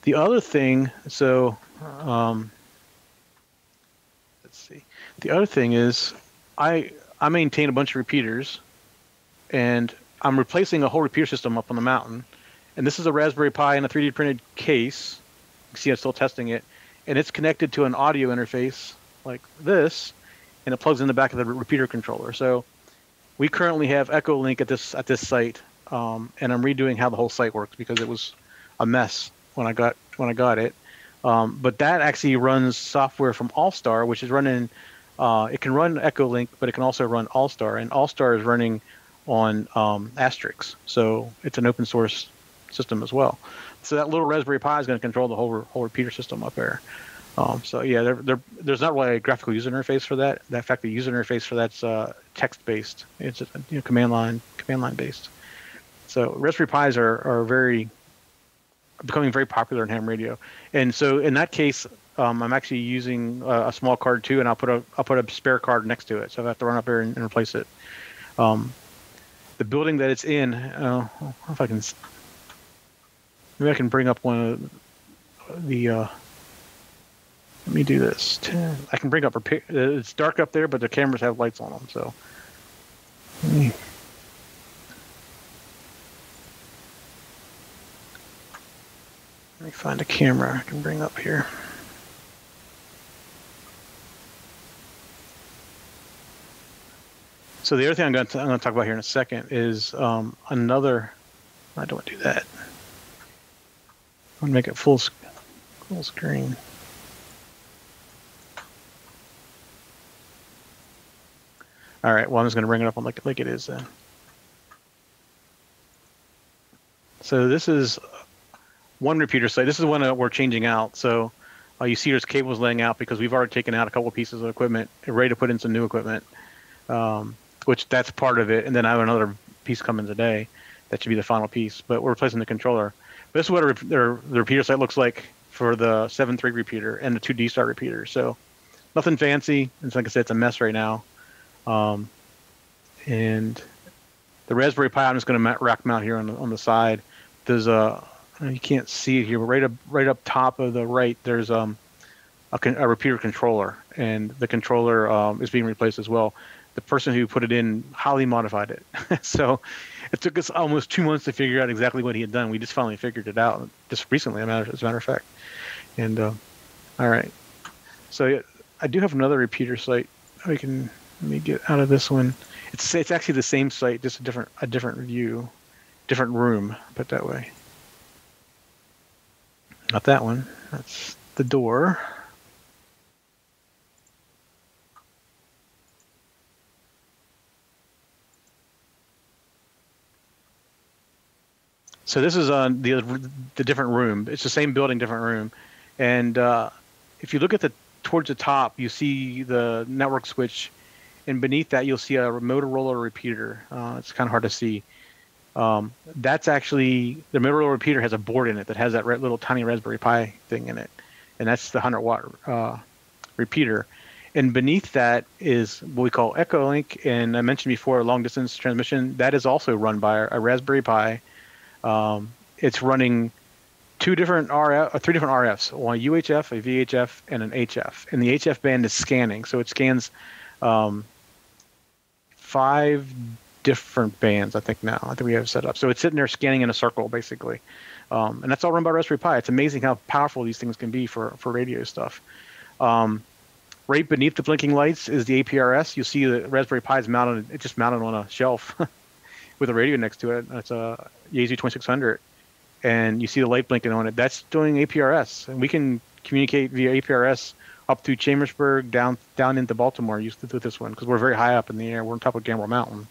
The other thing, so um, let's see. The other thing is, I I maintain a bunch of repeaters, and I'm replacing a whole repeater system up on the mountain. And this is a Raspberry Pi in a three D printed case. You can see I'm still testing it. And it's connected to an audio interface like this, and it plugs in the back of the repeater controller. So we currently have EchoLink at this at this site, um, and I'm redoing how the whole site works because it was a mess when I got when I got it. Um, but that actually runs software from Allstar, which is running. Uh, it can run EchoLink, but it can also run Allstar, and Allstar is running on um, Asterix. So it's an open source system as well. So that little Raspberry Pi is going to control the whole whole repeater system up there. Um, so yeah, they're, they're, there's not really a graphical user interface for that. In fact, the user interface for that's uh, text based. It's you know, command line command line based. So Raspberry Pis are are very becoming very popular in ham radio. And so in that case, um, I'm actually using a, a small card too, and I'll put a I'll put a spare card next to it. So I have to run up there and, and replace it. Um, the building that it's in, uh, I don't know if I can. Maybe I can bring up one of the, uh, let me do this. I can bring up, a, it's dark up there, but the cameras have lights on them, so. Mm. Let me find a camera I can bring up here. So the other thing I'm going to, I'm going to talk about here in a second is um, another, I don't want to do that. I'm gonna make it full, sc full screen. All right. Well, I'm just gonna bring it up on like like it is then. So this is one repeater site. This is one that we're changing out. So uh, you see, there's cables laying out because we've already taken out a couple of pieces of equipment, ready to put in some new equipment, um, which that's part of it. And then I have another piece coming today. That should be the final piece. But we're replacing the controller. This is what a, the repeater site looks like for the seven three repeater and the two D-Star repeater. So nothing fancy. It's like I said, it's a mess right now. Um, and the Raspberry Pi, I'm just going to rack mount here on the, on the side. There's a, you can't see it here, but right up, right up top of the right, there's um, a, con, a repeater controller. And the controller um, is being replaced as well. The person who put it in highly modified it. So it took us almost two months to figure out exactly what he had done. We just finally figured it out just recently, as a matter of fact. And uh, all right. So yeah, I do have another repeater site. I can let me get out of this one. It's it's actually the same site, just a different a different view, different room. Put that way. Not that one. That's the door. So this is on the the different room. It's the same building, different room. And uh, if you look at the towards the top, you see the network switch, and beneath that you'll see a Motorola repeater. Uh, it's kind of hard to see. Um, that's actually the Motorola repeater has a board in it that has that red, little tiny Raspberry Pi thing in it, and that's the one hundred watt uh, repeater. And beneath that is what we call EchoLink, and I mentioned before long distance transmission. That is also run by a Raspberry Pi. Um, it's running two different R F, or three different R Fs, one U H F, a V H F, and an H F. And the H F band is scanning, so it scans um, five different bands, I think, now. I think we have it set up. So it's sitting there scanning in a circle, basically. Um, and that's all run by Raspberry Pi. It's amazing how powerful these things can be for, for radio stuff. Um, right beneath the blinking lights is the A P R S. You'll see the Raspberry Pi is mounted, it's just mounted on a shelf with a radio next to it. It's a Yazoo twenty-six hundred. And you see the light blinking on it. That's doing A P R S. And we can communicate via A P R S up through Chambersburg, down down into Baltimore, used to do this one, because we're very high up in the air. We're on top of Gamble Mountain.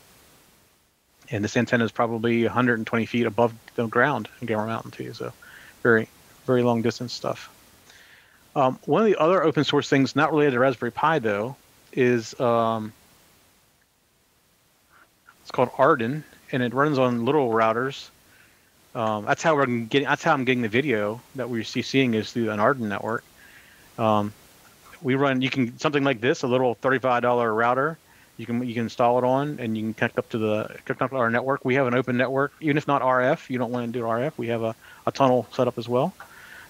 And this antenna is probably one hundred twenty feet above the ground in Gamble Mountain, too. So very, very long distance stuff. Um, one of the other open source things, not related to Raspberry Pi, though, is um, it's called A R E D N, and it runs on little routers. Um, that's how we're getting. That's how I'm getting the video that we're seeing is through an A R E D N network. Um, we run. You can something like this, a little thirty-five dollar router. You can you can install it on, and you can connect up to the connect up to our network. We have an open network, even if not R F. You don't want to do R F. We have a, a tunnel set up as well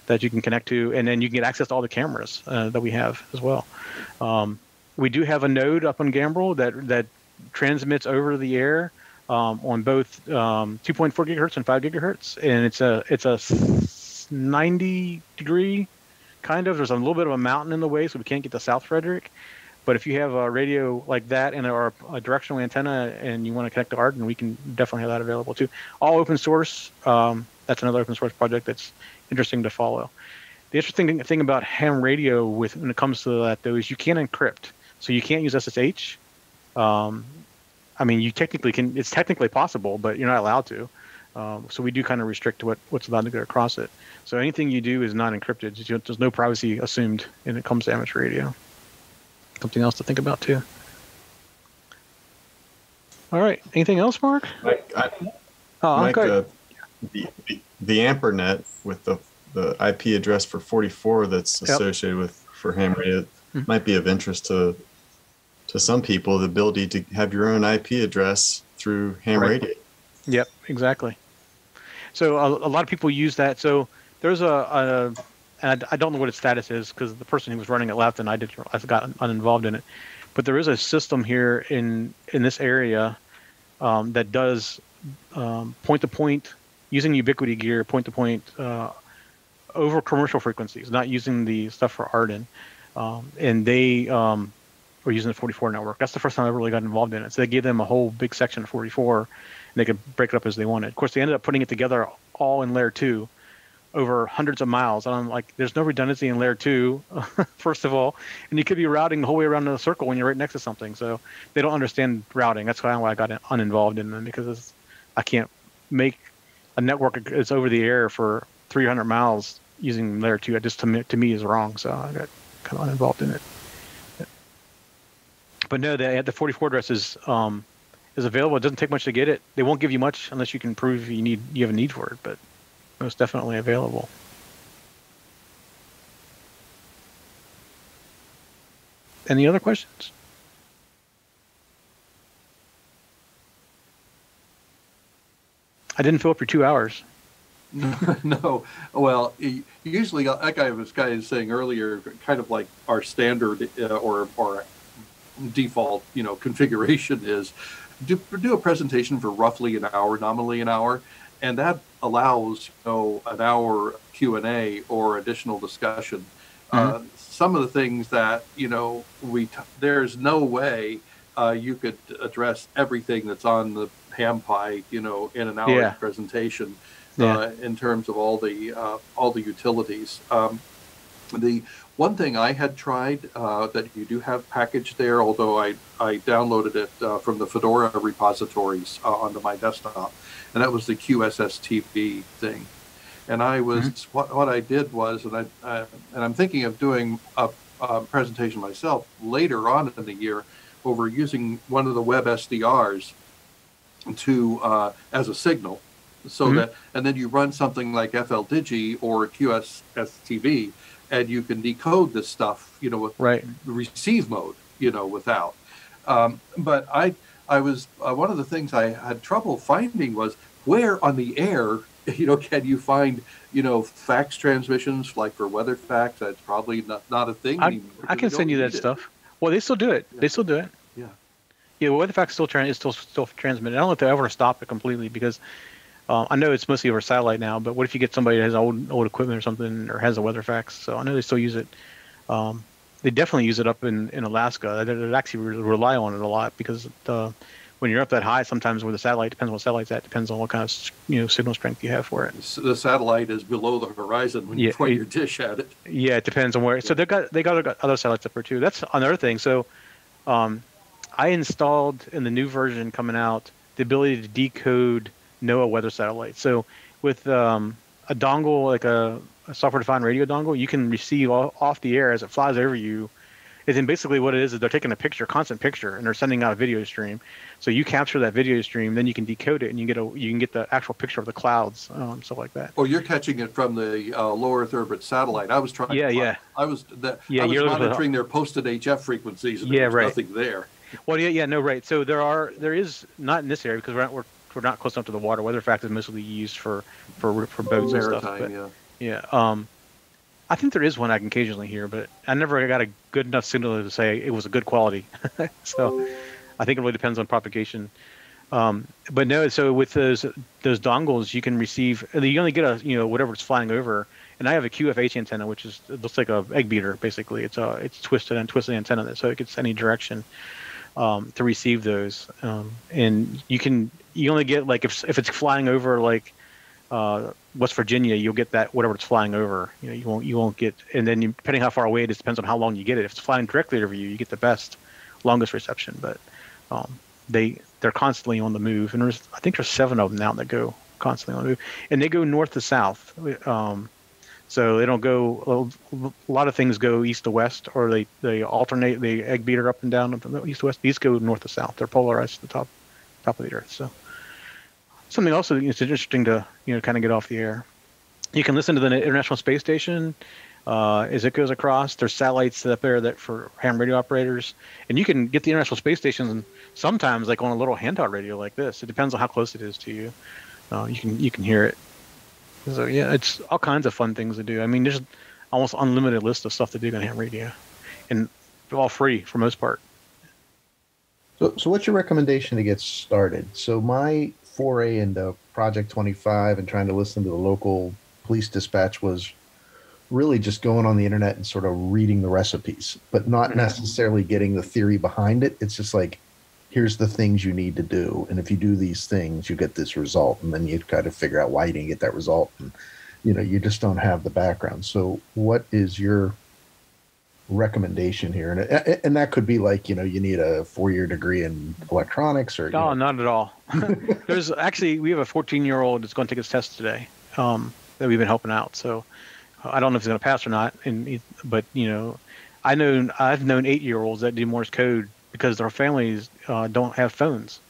that you can connect to, and then you can get access to all the cameras uh, that we have as well. Um, we do have a node up on Gambrel that that transmits over the air. Um, on both um, two point four gigahertz and five gigahertz, and it's a it's a ninety degree kind of. There's a little bit of a mountain in the way, so we can't get to South Frederick. But if you have a radio like that and or a directional antenna, and you want to connect to A R D N, we can definitely have that available too. All open source. Um, that's another open source project that's interesting to follow. The interesting thing about ham radio with when it comes to that though is you can't encrypt, so you can't use S S H. Um, I mean, you technically can. It's technically possible, but you're not allowed to. Um, so we do kind of restrict what what's allowed to go across it. So anything you do is not encrypted. There's no privacy assumed when it comes to amateur radio. Something else to think about too. All right. Anything else, Mark? Like, I, oh, like uh, the, the the AmperNet with the the I P address for forty-four that's yep. associated with for ham radio mm-hmm. might be of interest to. To some people, the ability to have your own I P address through ham right. radio. Yep, exactly. So a, a lot of people use that. So there's a, a and I don't know what its status is because the person who was running it left and I did I got uninvolved in it. But there is a system here in in this area um, that does um, point to point using Ubiquiti gear, point to point uh, over commercial frequencies, not using the stuff for A R D N, um, and they. Um, We're using the forty-four network. That's the first time I really got involved in it. So they gave them a whole big section of forty-four, and they could break it up as they wanted. Of course, they ended up putting it together all in layer two over hundreds of miles. And I'm like, there's no redundancy in layer two, first of all. And you could be routing the whole way around in a circle when you're right next to something. So they don't understand routing. That's why I got uninvolved in them, because it's, I can't make a network that's over the air for three hundred miles using layer two. That just, to me, to me is wrong. So I got kind of uninvolved in it. But no, the, the forty-four address is um, is available. It doesn't take much to get it. They won't give you much unless you can prove you need you have a need for it. But most definitely available. Any other questions? I didn't fill up your two hours. No, well, usually, like I was kind of saying earlier, kind of like our standard uh, or or. default, you know, configuration is do, do a presentation for roughly an hour, nominally an hour, and that allows, you know, an hour Q and A or additional discussion. Mm-hmm. Uh, some of the things that, you know, we t there's no way uh, you could address everything that's on the Ham-Pi, you know, in an hour yeah. presentation uh, yeah. in terms of all the uh, all the utilities. Um, the One thing I had tried uh, that you do have packaged there, although I, I downloaded it uh, from the Fedora repositories uh, onto my desktop, and that was the Q S S T V thing. And I was mm-hmm. what what I did was, and I uh, and I'm thinking of doing a, a presentation myself later on in the year over using one of the web S D Rs to uh, as a signal, so mm-hmm. that and then you run something like F L Digi or Q S S T V. And you can decode this stuff, you know, with right. receive mode, you know, without. Um, but I, I was uh, one of the things I had trouble finding was where on the air, you know, can you find, you know, fax transmissions like for weather fax? That's probably not, not a thing I, anymore. I can send you that stuff. It. Well, they still do it. Yeah. They still do it. Yeah. yeah, WeatherFact's still trying, it's still still transmitted. I don't know if they ever stop it completely because uh, I know it's mostly over satellite now. But what if you get somebody that has old old equipment or something, or has a WeatherFact? So I know they still use it. Um, they definitely use it up in in Alaska. They, they actually re rely on it a lot because the, when you're up that high, sometimes where the satellite depends on what satellite's at, depends on what kind of you know signal strength you have for it. So the satellite is below the horizon when yeah, you point it, your dish at it. Yeah, it depends on where. So they got they got other satellites up there too. That's another thing. So. Um, I installed in the new version coming out the ability to decode NOAA weather satellites. So with um, a dongle, like a, a software-defined radio dongle, you can receive all, off the air as it flies over you. And then basically what it is is they're taking a picture, constant picture, and they're sending out a video stream. So you capture that video stream, then you can decode it, and you get a you can get the actual picture of the clouds, um, stuff like that. Oh, you're catching it from the uh, low Earth orbit satellite. I was trying. Yeah, to yeah. I was the, yeah, I was monitoring their posted H F frequencies. And yeah, there was right. Nothing there. Well, yeah, yeah, no, right. So there are, there is not in this area because we're not, we're, we're not close enough to the water. WeatherFact is mostly used for for for boats and stuff. Time, but, yeah, yeah. Um, I think there is one I can occasionally hear, but I never got a good enough signal to say it was a good quality. So I think it really depends on propagation. Um, but no, so with those those dongles, you can receive. You only get a you know whatever it's flying over. And I have a Q F H antenna, which is it looks like a egg beater basically. It's a it's twisted and twisted antenna, so it gets any direction. Um, to receive those, um, and you can you only get like if if it's flying over like uh, West Virginia, you'll get that whatever it's flying over. You know, you won't you won't get, and then you, depending how far away it is, depends on how long you get it. If it's flying directly over you, you get the best, longest reception. But um, they they're constantly on the move, and there's I think there's seven of them now that go constantly on the move, and they go north to south. Um, So they don't go. A lot of things go east to west, or they they alternate. They egg beater up and down, up and east to west. These go north to south. They're polarized to the top, top of the earth. So something also it's interesting to you know kind of get off the air. You can listen to the International Space Station uh, as it goes across. There's satellites up there that for ham radio operators, and you can get the International Space Station sometimes like on a little handheld radio like this. It depends on how close it is to you. Uh, you can you can hear it. So yeah, it's all kinds of fun things to do. I mean, there's almost unlimited list of stuff to do on ham radio, and all free for most part. So, so what's your recommendation to get started? So my foray into Project twenty-five and trying to listen to the local police dispatch was really just going on the internet and sort of reading the recipes, but not necessarily getting the theory behind it. It's just like, here's the things you need to do, and if you do these things, you get this result, and then you kind of figure out why you didn't get that result, and you know you just don't have the background. So, what is your recommendation here? And and that could be like you know you need a four-year degree in electronics, or no, not at all. There's actually we have a fourteen-year-old that's going to take his test today um, that we've been helping out. So, I don't know if he's going to pass or not, and but you know, I know I've known eight-year-olds that do Morse code. Because their families uh, don't have phones,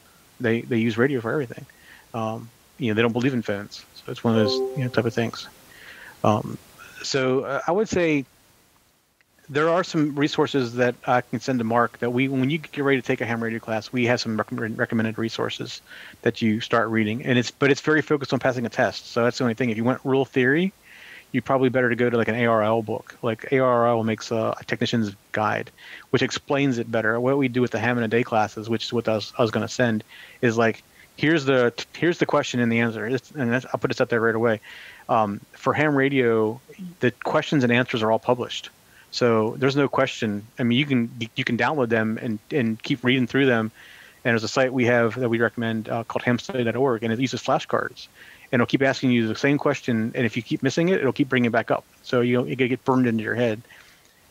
they they use radio for everything. Um, you know they don't believe in phones, so it's one of those you know, type of things. Um, so uh, I would say there are some resources that I can send to Mark. That we when you get ready to take a ham radio class, we have some rec recommended resources that you start reading. And it's but it's very focused on passing a test. So that's the only thing. If you want real theory, you're probably better to go to like an A R L book. Like A R L makes a, a technician's guide, which explains it better. What we do with the Ham in a Day classes, which is what I was, I was going to send, is like here's the here's the question and the answer. It's, and that's, I'll put this up there right away. Um, for ham radio, the questions and answers are all published, so there's no question. I mean, you can you can download them and and keep reading through them. And there's a site we have that we recommend uh, called ham study dot org, and it uses flashcards. And it'll keep asking you the same question, and if you keep missing it, it'll keep bringing it back up. So you it get burned into your head.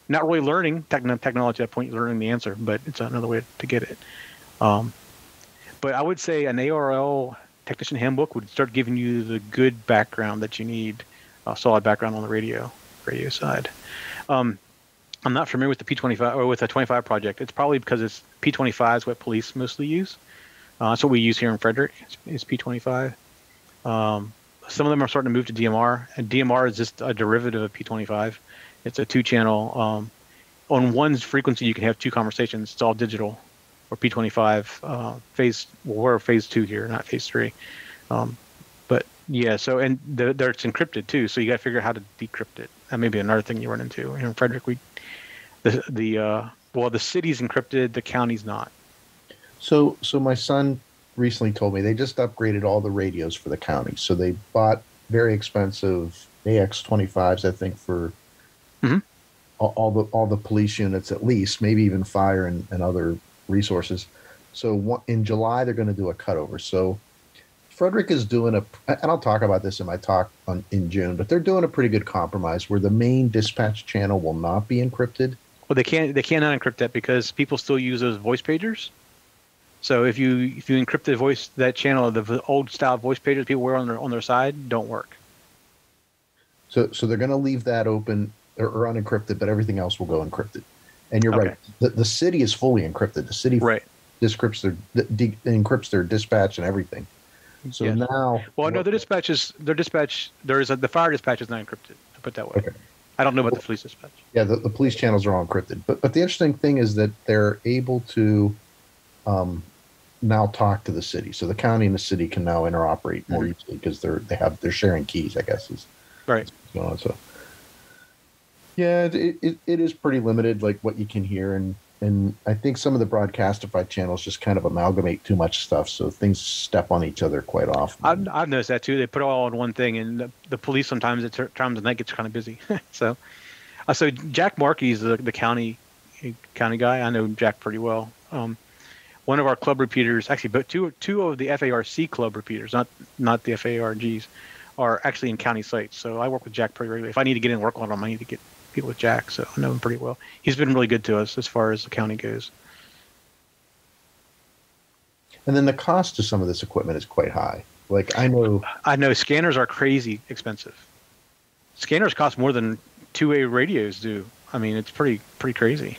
Not really learning techn technology at that point, you're learning the answer, but it's another way to get it. Um, but I would say an A R L technician handbook would start giving you the good background that you need, a solid background on the radio radio side. Um, I'm not familiar with the P twenty-five or with the twenty-five project. It's probably because it's P twenty-five is what police mostly use. Uh, that's what we use here in Frederick. It's P twenty-five. Um, some of them are starting to move to D M R, and D M R is just a derivative of P twenty-five. It's a two-channel. Um, on one frequency, you can have two conversations. It's all digital, or P twenty-five uh, phase. Well, we're phase two here, not phase three. Um, but yeah, so and the, there it's encrypted too, so you got to figure out how to decrypt it. That may be another thing you run into. Here in Frederick, we the the uh, well the city's encrypted, the county's not. So, so my son recently told me they just upgraded all the radios for the county. So they bought very expensive A X twenty-fives, I think, for mm-hmm. all, all the all the police units at least, maybe even fire and, and other resources. So one, in July, they're going to do a cutover. So Frederick is doing a, and I'll talk about this in my talk on, in June, but they're doing a pretty good compromise where the main dispatch channel will not be encrypted. Well, they can't they can't unencrypt that because people still use those voice pagers. So if you if you encrypt the voice that channel, the old style voice pagers people wear on their on their side don't work. So so they're going to leave that open or, or unencrypted, but everything else will go encrypted. And you're okay. right. The, the city is fully encrypted. The city right. encrypts their de, encrypts their dispatch and everything. So yeah. now, well, no, the dispatch is their dispatch. There is a, the fire dispatch is not encrypted. I put that way. Okay. I don't know about the police dispatch. Yeah, the, the police channels are all encrypted. But but the interesting thing is that they're able to um, now talk to the city. So the county and the city can now interoperate more mm-hmm. easily because they're they have they're sharing keys. I guess is right. Going on. So yeah, it, it it is pretty limited, like what you can hear, and and I think some of the Broadcastify channels just kind of amalgamate too much stuff, so things step on each other quite often. I've, I've noticed that too. They put it all on one thing, and the, the police sometimes at times, and that gets kind of busy. so, uh, so Jack Markey is the, the county county guy. I know Jack pretty well. Um, one of our club repeaters, actually, but two two of the F A R C club repeaters, not not the F A R Gs, are actually in county sites. So I work with Jack pretty regularly. If I need to get in and work on them, I need to get. With Jack, so I know him pretty well. He's been really good to us as far as the county goes. And then the cost of some of this equipment is quite high. Like I know, I know scanners are crazy expensive. Scanners cost more than two-way radios do. I mean, it's pretty pretty crazy.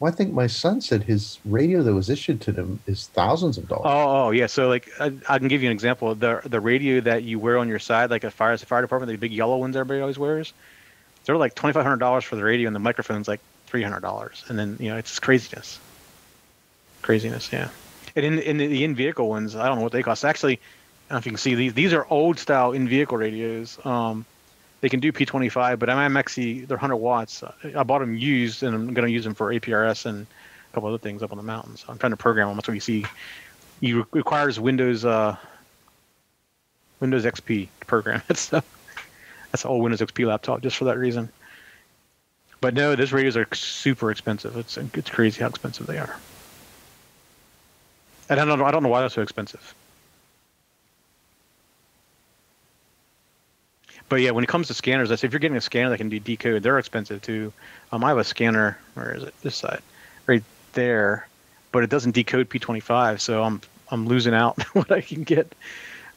Well, I think my son said his radio that was issued to them is thousands of dollars. Oh, oh yeah. So like, I, I can give you an example. The the radio that you wear on your side, like a fire fire department, the big yellow ones everybody always wears. They're like twenty-five hundred dollars for the radio, and the microphone's like three hundred dollars. And then, you know, it's craziness. Craziness, yeah. And in, in the in-vehicle ones, I don't know what they cost. Actually, I don't know if you can see these. These are old-style in-vehicle radios. Um, they can do P twenty-five, but I'm actually, they're one hundred watts. I bought them used, and I'm going to use them for A P R S and a couple other things up on the mountains. So I'm trying to program them. That's what you see. It requires Windows uh, Windows X P to program that stuff. That's an old Windows X P laptop just for that reason. But no, those radios are super expensive. It's it's crazy how expensive they are. And I don't know, I don't know why they're so expensive. But yeah, when it comes to scanners, I say if you're getting a scanner that can do decode, they're expensive too. Um, I have a scanner. Where is it? This side, right there. But it doesn't decode P twenty-five, so I'm I'm losing out what I can get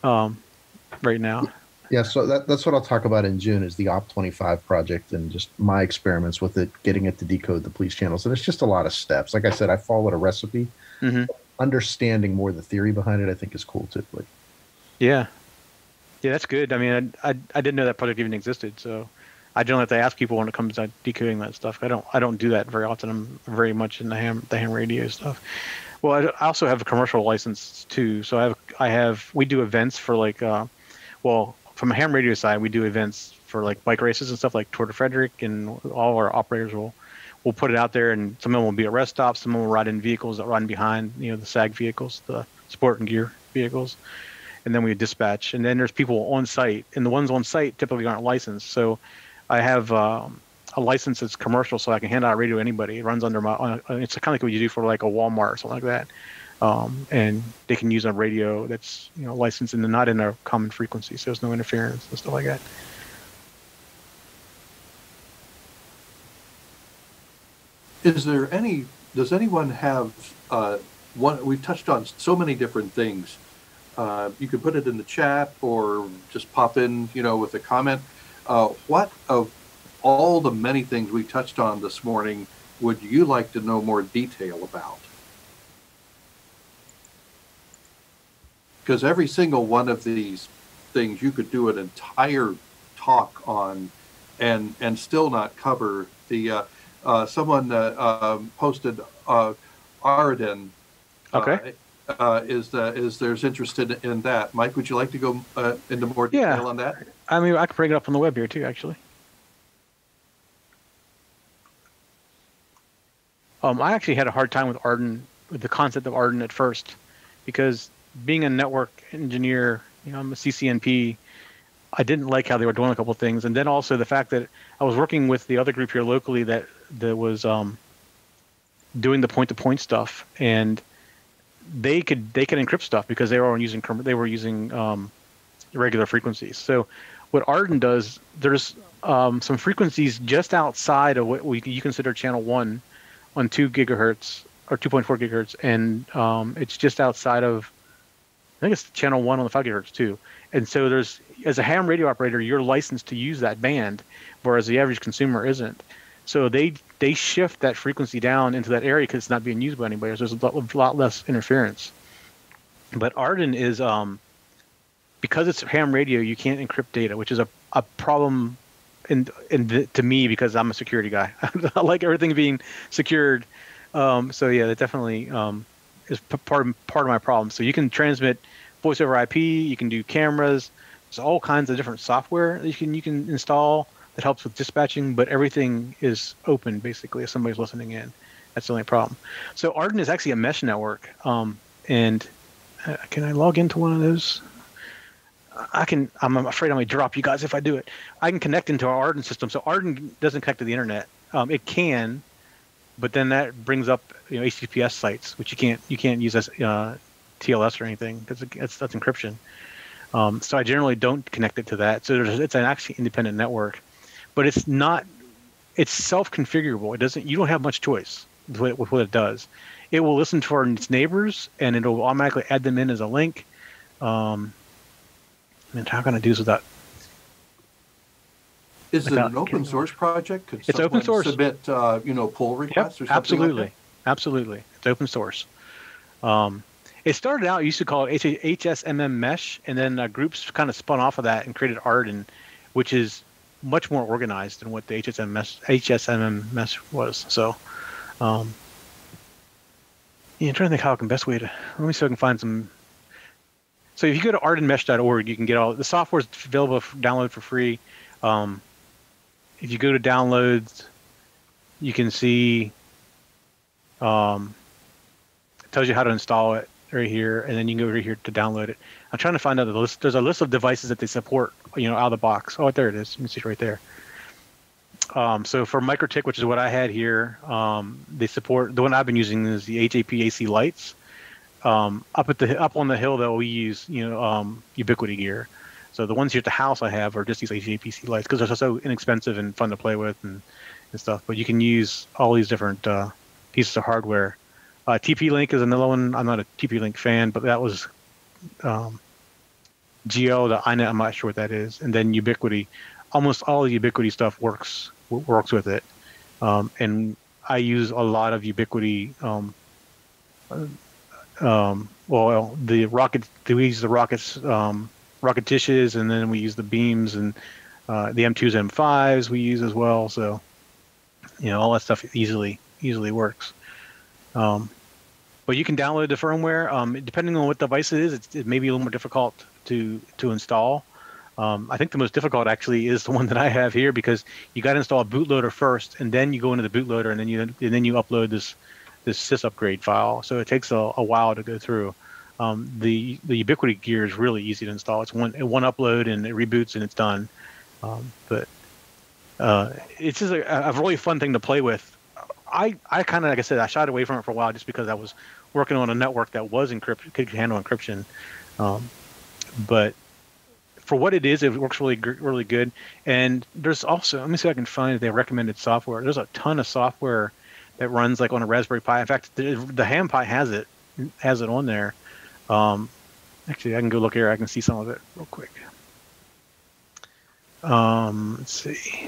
um, right now. Yeah, so that, that's what I'll talk about in June is the O P twenty-five project and just my experiments with it, getting it to decode the police channels. And it's just a lot of steps. Like I said, I followed a recipe. Mm-hmm. Understanding more the theory behind it, I think, is cool, too. Like, yeah. Yeah, that's good. I mean, I, I, I didn't know that project even existed. So I don't have to ask people when it comes to decoding that stuff. I don't I don't do that very often. I'm very much in the ham, the ham radio stuff. Well, I also have a commercial license, too. So I have, I have we do events for, like, uh, well, from a ham radio side, we do events for like bike races and stuff like Tour de Frederick, and all our operators will will put it out there, and some of them will be at rest stops, some of them will ride in vehicles that run behind, you know, the S A G vehicles, the sport and gear vehicles, and then we dispatch. And then there's people on site, and the ones on site typically aren't licensed. So I have um, a license that's commercial, so I can hand out radio to anybody. It runs under my, on a, it's kind of like what you do for like a Walmart or something like that. Um, and they can use a radio that's, you know, licensed and not in a common frequency, so there's no interference and stuff like that. Is there any? Does anyone have uh, one? We've touched on so many different things. Uh, you can put it in the chat or just pop in, you know, with a comment. Uh, what of all the many things we touched on this morning would you like to know more detail about? Because every single one of these things you could do an entire talk on, and and still not cover the. Uh, uh, someone uh, um, posted uh, A R E D N. Okay. Uh, uh, is the, is there's interested in that? Mike, would you like to go uh, into more detail yeah. on that? I mean, I could bring it up on the web here too, actually. Um, I actually had a hard time with A R E D N with the concept of A R D N at first, because being a network engineer, you know, I'm a C C N P, I didn't like how they were doing a couple of things. And then also the fact that I was working with the other group here locally that, that was um, doing the point-to-point stuff, and they could they could encrypt stuff because they were using they were using um, regular frequencies. So what A R D N does, there's um, some frequencies just outside of what we you consider channel one on two gigahertz or two point four gigahertz, and um, it's just outside of, I think it's channel one on the five gigahertz too. And so there's, as a ham radio operator, you're licensed to use that band, whereas the average consumer isn't. So they they shift that frequency down into that area because it's not being used by anybody. So there's a lot less interference. But A R D N is, um, because it's ham radio, you can't encrypt data, which is a, a problem in, in the, to me, because I'm a security guy. I like everything being secured. Um, so yeah, that definitely um, is part of, part of my problem. So you can transmit voice over I P, you can do cameras. There's all kinds of different software that you can you can install that helps with dispatching, but everything is open basically if somebody's listening in. That's the only problem. So A R D N is actually a mesh network. Um, and uh, can I log into one of those? I can. I'm afraid I might drop you guys if I do it. I can connect into our A R D N system. So A R D N doesn't connect to the internet. Um, it can, but then that brings up, you know, H T T P S sites, which you can't you can't use as uh, T L S or anything because that's, that's encryption. Um, so I generally don't connect it to that. So there's, it's an actually independent network, but it's not. It's self-configurable. It doesn't. You don't have much choice with, with what it does. It will listen to its neighbors and it'll automatically add them in as a link. Um, and how can I do this without? Is it an open source project? Could it's open source. Submit, uh, you know, pull requests, yep, or something. Absolutely, like that? Absolutely. It's open source. Um, It started out, you used to call it H S M M Mesh, and then uh, groups kind of spun off of that and created A R D N, which is much more organized than what the H S M M Mesh was. So, um, yeah, I'm trying to think how I can best way to, let me see if I can find some. So if you go to A R D N mesh dot org, you can get all, the software is available for download for free. Um, if you go to downloads, you can see, um, it tells you how to install it. Right here, and then you can go over here to download it. I'm trying to find out the list. There's a list of devices that they support, you know, out of the box. Oh, there it is. You can see it right there. Um, so for MikroTik, which is what I had here, um, they support the one I've been using is the H A P A C lights. Um, up at the up on the hill though, we use you know um, Ubiquiti gear. So the ones here at the house I have are just these H A P A C lights because they're so inexpensive and fun to play with and, and stuff. But you can use all these different uh, pieces of hardware. Uh, T P Link is another one. I'm not a T P Link fan, but that was um, G L, the I N E T, I'm not sure what that is. And then Ubiquiti. Almost all the Ubiquiti stuff works works with it. Um, and I use a lot of Ubiquiti. Um, um, well, the rocket, we use the rockets, um, rocket dishes, and then we use the beams and uh, the M twos, M fives we use as well. So, you know, all that stuff easily easily works. Um, But you can download the firmware. Um, depending on what device it is, it's, it may be a little more difficult to to install. Um, I think the most difficult actually is the one that I have here because you got to install a bootloader first, and then you go into the bootloader, and then you and then you upload this this sys upgrade file. So it takes a, a while to go through. Um, the the Ubiquiti gear is really easy to install. It's one one upload and it reboots and it's done. Um, but uh, it's just a, a really fun thing to play with. I, I kind of, like I said, I shied away from it for a while just because I was working on a network that was encrypted, could handle encryption. Um, but for what it is, it works really, really good. And there's also, let me see if I can find if they recommended software. There's a ton of software that runs like on a Raspberry Pi. In fact, the, the Ham-Pi has it, has it on there. Um, actually, I can go look here. I can see some of it real quick. Um, let's see.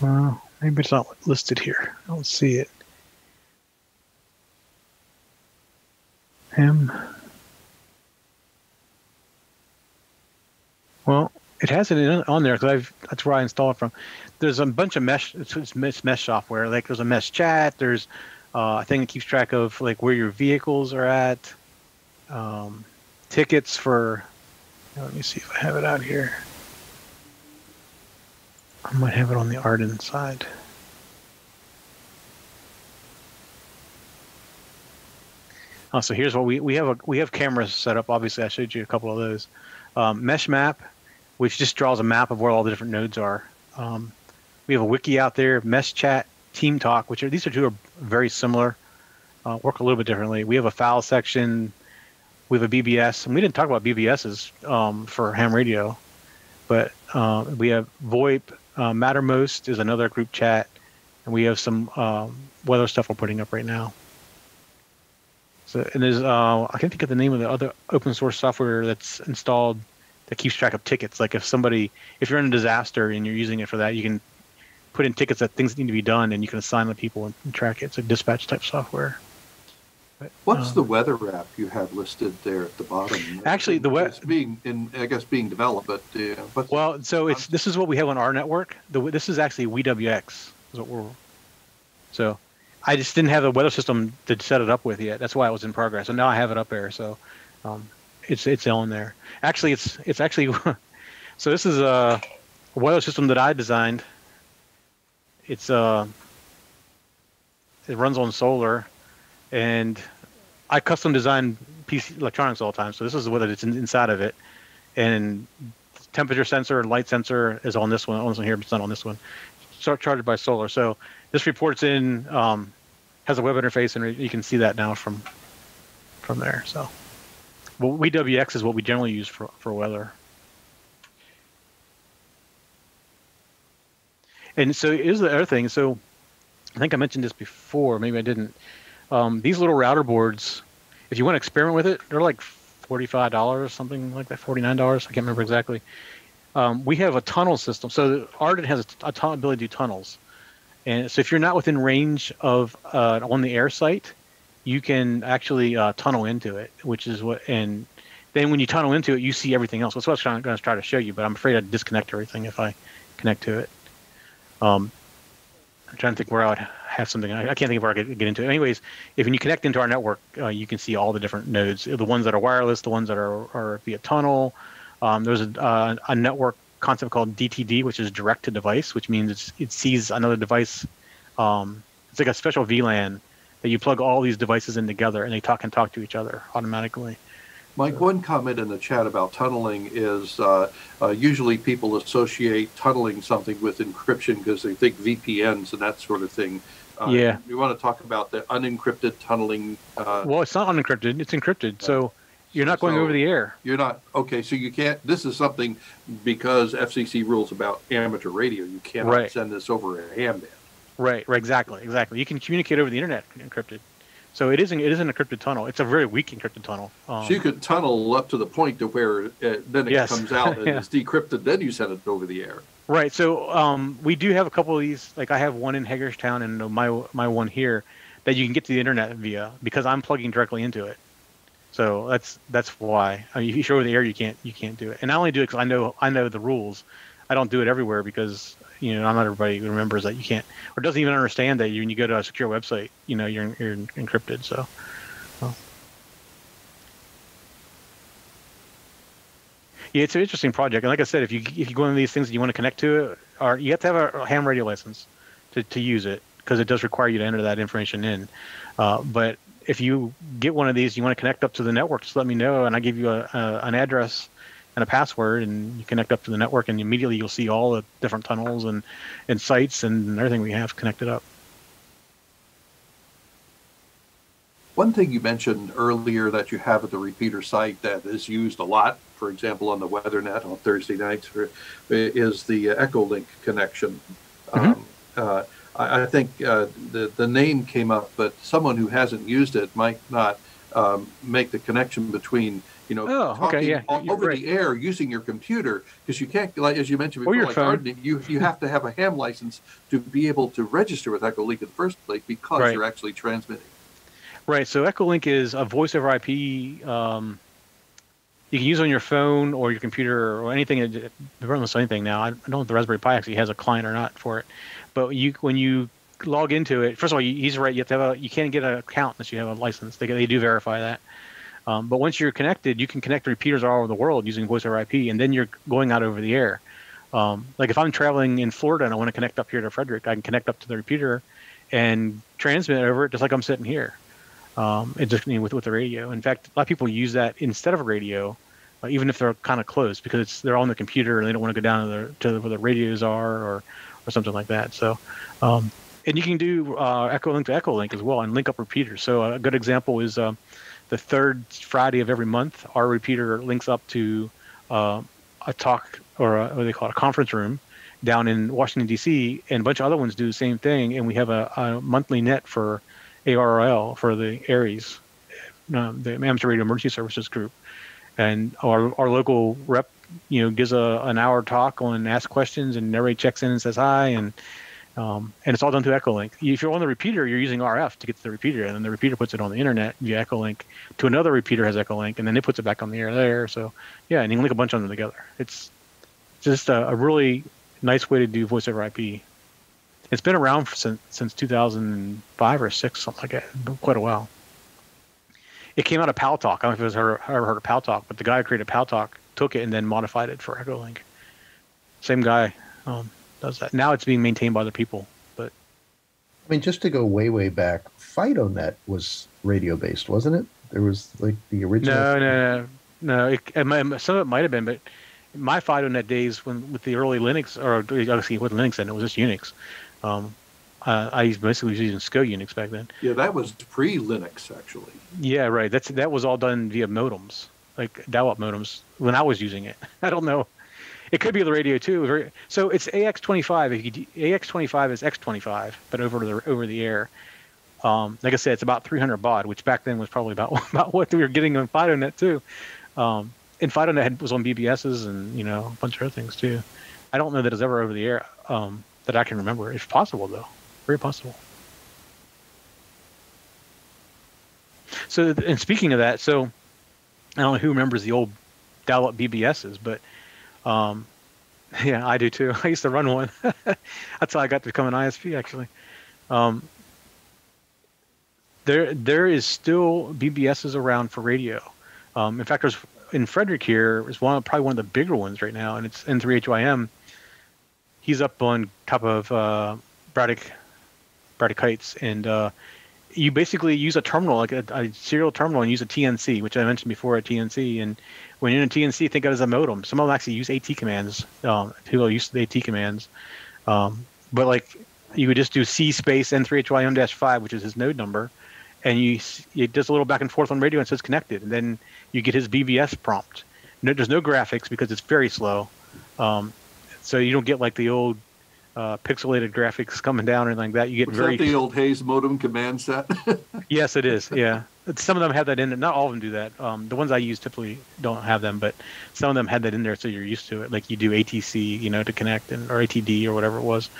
Well, maybe it's not listed here. I don't see it. Ham. Well, it has it in, on there because I've that's where I installed it from. There's a bunch of mesh. It's, it's mesh software. Like there's a mesh chat. There's uh, a thing that keeps track of like where your vehicles are at. Um, tickets for. Let me see if I have it out here. I might have it on the A R E D N side. Oh, so here's what we we have a we have cameras set up. Obviously, I showed you a couple of those. Um, mesh map, which just draws a map of where all the different nodes are. Um, we have a wiki out there. Mesh chat, team talk, which are these are two are very similar, uh, work a little bit differently. We have a foul section. We have a B B S, and we didn't talk about B B Ss um, for ham radio, but uh, we have VoIP. Uh, Mattermost is another group chat, and we have some um, weather stuff we're putting up right now. So, and there's, uh, I can't think of the name of the other open source software that's installed that keeps track of tickets. Like if somebody, if you're in a disaster and you're using it for that, you can put in tickets that things that need to be done, and you can assign the people and, and track it. It's a dispatch type software. But, What's um, the weather app you have listed there at the bottom? Actually, it's the weather being, in, I guess, being developed. But, uh, but well, so it's this is what we have on our network. The, this is actually WeWX. Is what we're so. I just didn't have a weather system to set it up with yet. That's why I was in progress, and now I have it up there. So, um, it's it's on there. Actually, it's it's actually. So this is a weather system that I designed. It's uh. It runs on solar, and I custom design P C electronics all the time. So this is what it's in, inside of it, and temperature sensor and light sensor is on this one. On this one here, but it's not on this one. Start charged by solar. So this reports in. Um, has a web interface, and you can see that now from from there. So, well, W W X is what we generally use for for weather. And so here's the other thing. So, I think I mentioned this before. Maybe I didn't. Um, these little router boards, if you want to experiment with it, they're like forty-five dollars, something like that, forty-nine dollars. I can't remember exactly. Um, we have a tunnel system. So A R E D N has a, a ton ability to do tunnels. And so if you're not within range of uh, on the air site, you can actually uh, tunnel into it, which is what, and then when you tunnel into it, you see everything else. That's what I was going to try to show you, but I'm afraid I'd disconnect everything if I connect to it. Um, I'm trying to think where I would have something. I, I can't think of where I could get into it. Anyways, if when you connect into our network, uh, you can see all the different nodes, the ones that are wireless, the ones that are, are via tunnel. Um, there's a, uh, a network concept called D T D, which is direct to device, which means it's, it sees another device. Um, it's like a special V LAN that you plug all these devices in together, and they talk and talk to each other automatically. Mike, so. One comment in the chat about tunneling is uh, uh, usually people associate tunneling something with encryption because they think V P Ns and that sort of thing. Uh, yeah. We want to talk about the unencrypted tunneling. Uh, well, it's not unencrypted. It's encrypted. Yeah. So. You're not going so over the air. You're not. Okay, so you can't. This is something because F C C rules about amateur radio. You cannot right. send this over a ham band. Right, right, exactly, exactly. You can communicate over the internet encrypted. So it isn't. It is an encrypted tunnel. It's a very weak encrypted tunnel. Um, so you could tunnel up to the point to where it, then it yes. comes out and yeah. it's decrypted. Then you send it over the air. Right. So um, we do have a couple of these. Like I have one in Hagerstown and my my one here that you can get to the internet via because I'm plugging directly into it. So that's that's why. I mean, if you show over the air, you can't you can't do it. And I only do it because I know I know the rules. I don't do it everywhere because you know not everybody remembers that you can't or doesn't even understand that you, when you go to a secure website, you know you're you're encrypted. So. Well. Yeah, it's an interesting project. And like I said, if you if you go into these things and you want to connect to it, or you have to have a ham radio license to to use it because it does require you to enter that information in, uh, but. If you get one of these, you want to connect up to the network, just let me know, and I give you a, a, an address and a password, and you connect up to the network, and immediately you'll see all the different tunnels and, and sites and everything we have connected up. One thing you mentioned earlier that you have at the repeater site that is used a lot, for example, on the WeatherNet on Thursday nights, is the EchoLink connection. Mm-hmm. um, uh, I think uh, the, the name came up, but someone who hasn't used it might not um, make the connection between, you know, oh, talking okay, yeah. over right. the air using your computer, because you can't, like as you mentioned before, like gardening, you, you have to have a ham license to be able to register with EchoLink in the first place because right. you're actually transmitting. Right, so EchoLink is a voice over I P um, you can use it on your phone or your computer or anything, regardless of anything now. I don't know if the Raspberry Pi actually has a client or not for it. But you, when you log into it, first of all, you, he's right. You have to have a, you can't get an account unless you have a license. They they do verify that. Um, but once you're connected, you can connect to repeaters all over the world using voice over I P, and then you're going out over the air. Um, like if I'm traveling in Florida and I want to connect up here to Frederick, I can connect up to the repeater and transmit over it just like I'm sitting here. Um, it just, you know, with with the radio. In fact, a lot of people use that instead of a radio, uh, even if they're kind of close, because it's, they're on the computer and they don't want to go down to, the, to where the radios are or or something like that. So, um, and you can do uh, EchoLink to EchoLink as well and link up repeaters. So a good example is um, the third Friday of every month, our repeater links up to uh, a talk, or a, what they call it, a conference room down in Washington, D C, and a bunch of other ones do the same thing. And we have a, a monthly net for A R R L, for the ARES, um, the Amateur Radio Emergency Services Group. And our, our local rep, you know, gives a an hour talk on and asks questions, and everybody checks in and says hi, and um, and it's all done through EchoLink. If you're on the repeater, you're using R F to get to the repeater, and then the repeater puts it on the internet via EchoLink to another repeater has EchoLink, and then it puts it back on the air there. So yeah, and you can link a bunch of them together. It's just a, a really nice way to do voice over I P. It's been around for, since since two thousand five or six, something like that, quite a while. It came out of Pal Talk. I don't know if it was ever, ever heard of Pal Talk, but the guy who created Pal Talk took it and then modified it for EchoLink. Same guy um, does that. Now it's being maintained by other people. But I mean, just to go way, way back, FidoNet was radio-based, wasn't it? There was like the original. No, no, no, no. It, some of it might have been, but my FidoNet days, when with the early Linux, or obviously it wasn't Linux then, it was just Unix. Um, Uh, I basically was using SCO Unix back then. Yeah, that was pre-Linux, actually. Yeah, right. That's That was all done via modems, like dial-up modems, when I was using it. I don't know. It could be the radio, too. So it's A X twenty-five. If you, A X twenty-five is X twenty-five, but over the over the air. Um, like I said, it's about three hundred baud, which back then was probably about, about what we were getting on FidoNet, too. Um, and FidoNet had, was on B B Ss and, you know, a bunch of other things, too. I don't know that it's ever over the air um, that I can remember. It's possible, though. Very possible. So, and speaking of that, so I don't know who remembers the old dial-up B B Ss, but um, yeah, I do too. I used to run one. That's how I got to become an I S P, actually. Um, there, there is still B B Ss around for radio. Um, in fact, there's in Frederick here is one probably one of the bigger ones right now, and it's N three H Y M. He's up on top of uh, Braddock. Braddock Heights, and uh, you basically use a terminal, like a, a serial terminal, and use a T N C, which I mentioned before, a T N C. And when you're in a T N C, think of it as a modem. Some of them actually use AT commands. Um, people are used to AT commands. Um, but like you would just do C space N three H Y M dash five, which is his node number, and you it does a little back and forth on radio and says connected. And then you get his B B S prompt. No, there's no graphics because it's very slow. Um, so you don't get like the old Uh, pixelated graphics coming down or anything like that. You get Was very that the old Hayes modem command set? Yes, it is. Yeah, some of them have that in it. Not all of them do that. Um, the ones I use typically don't have them, but some of them had that in there, so you're used to it. Like you do A T C, you know, to connect, and or A T D or whatever it was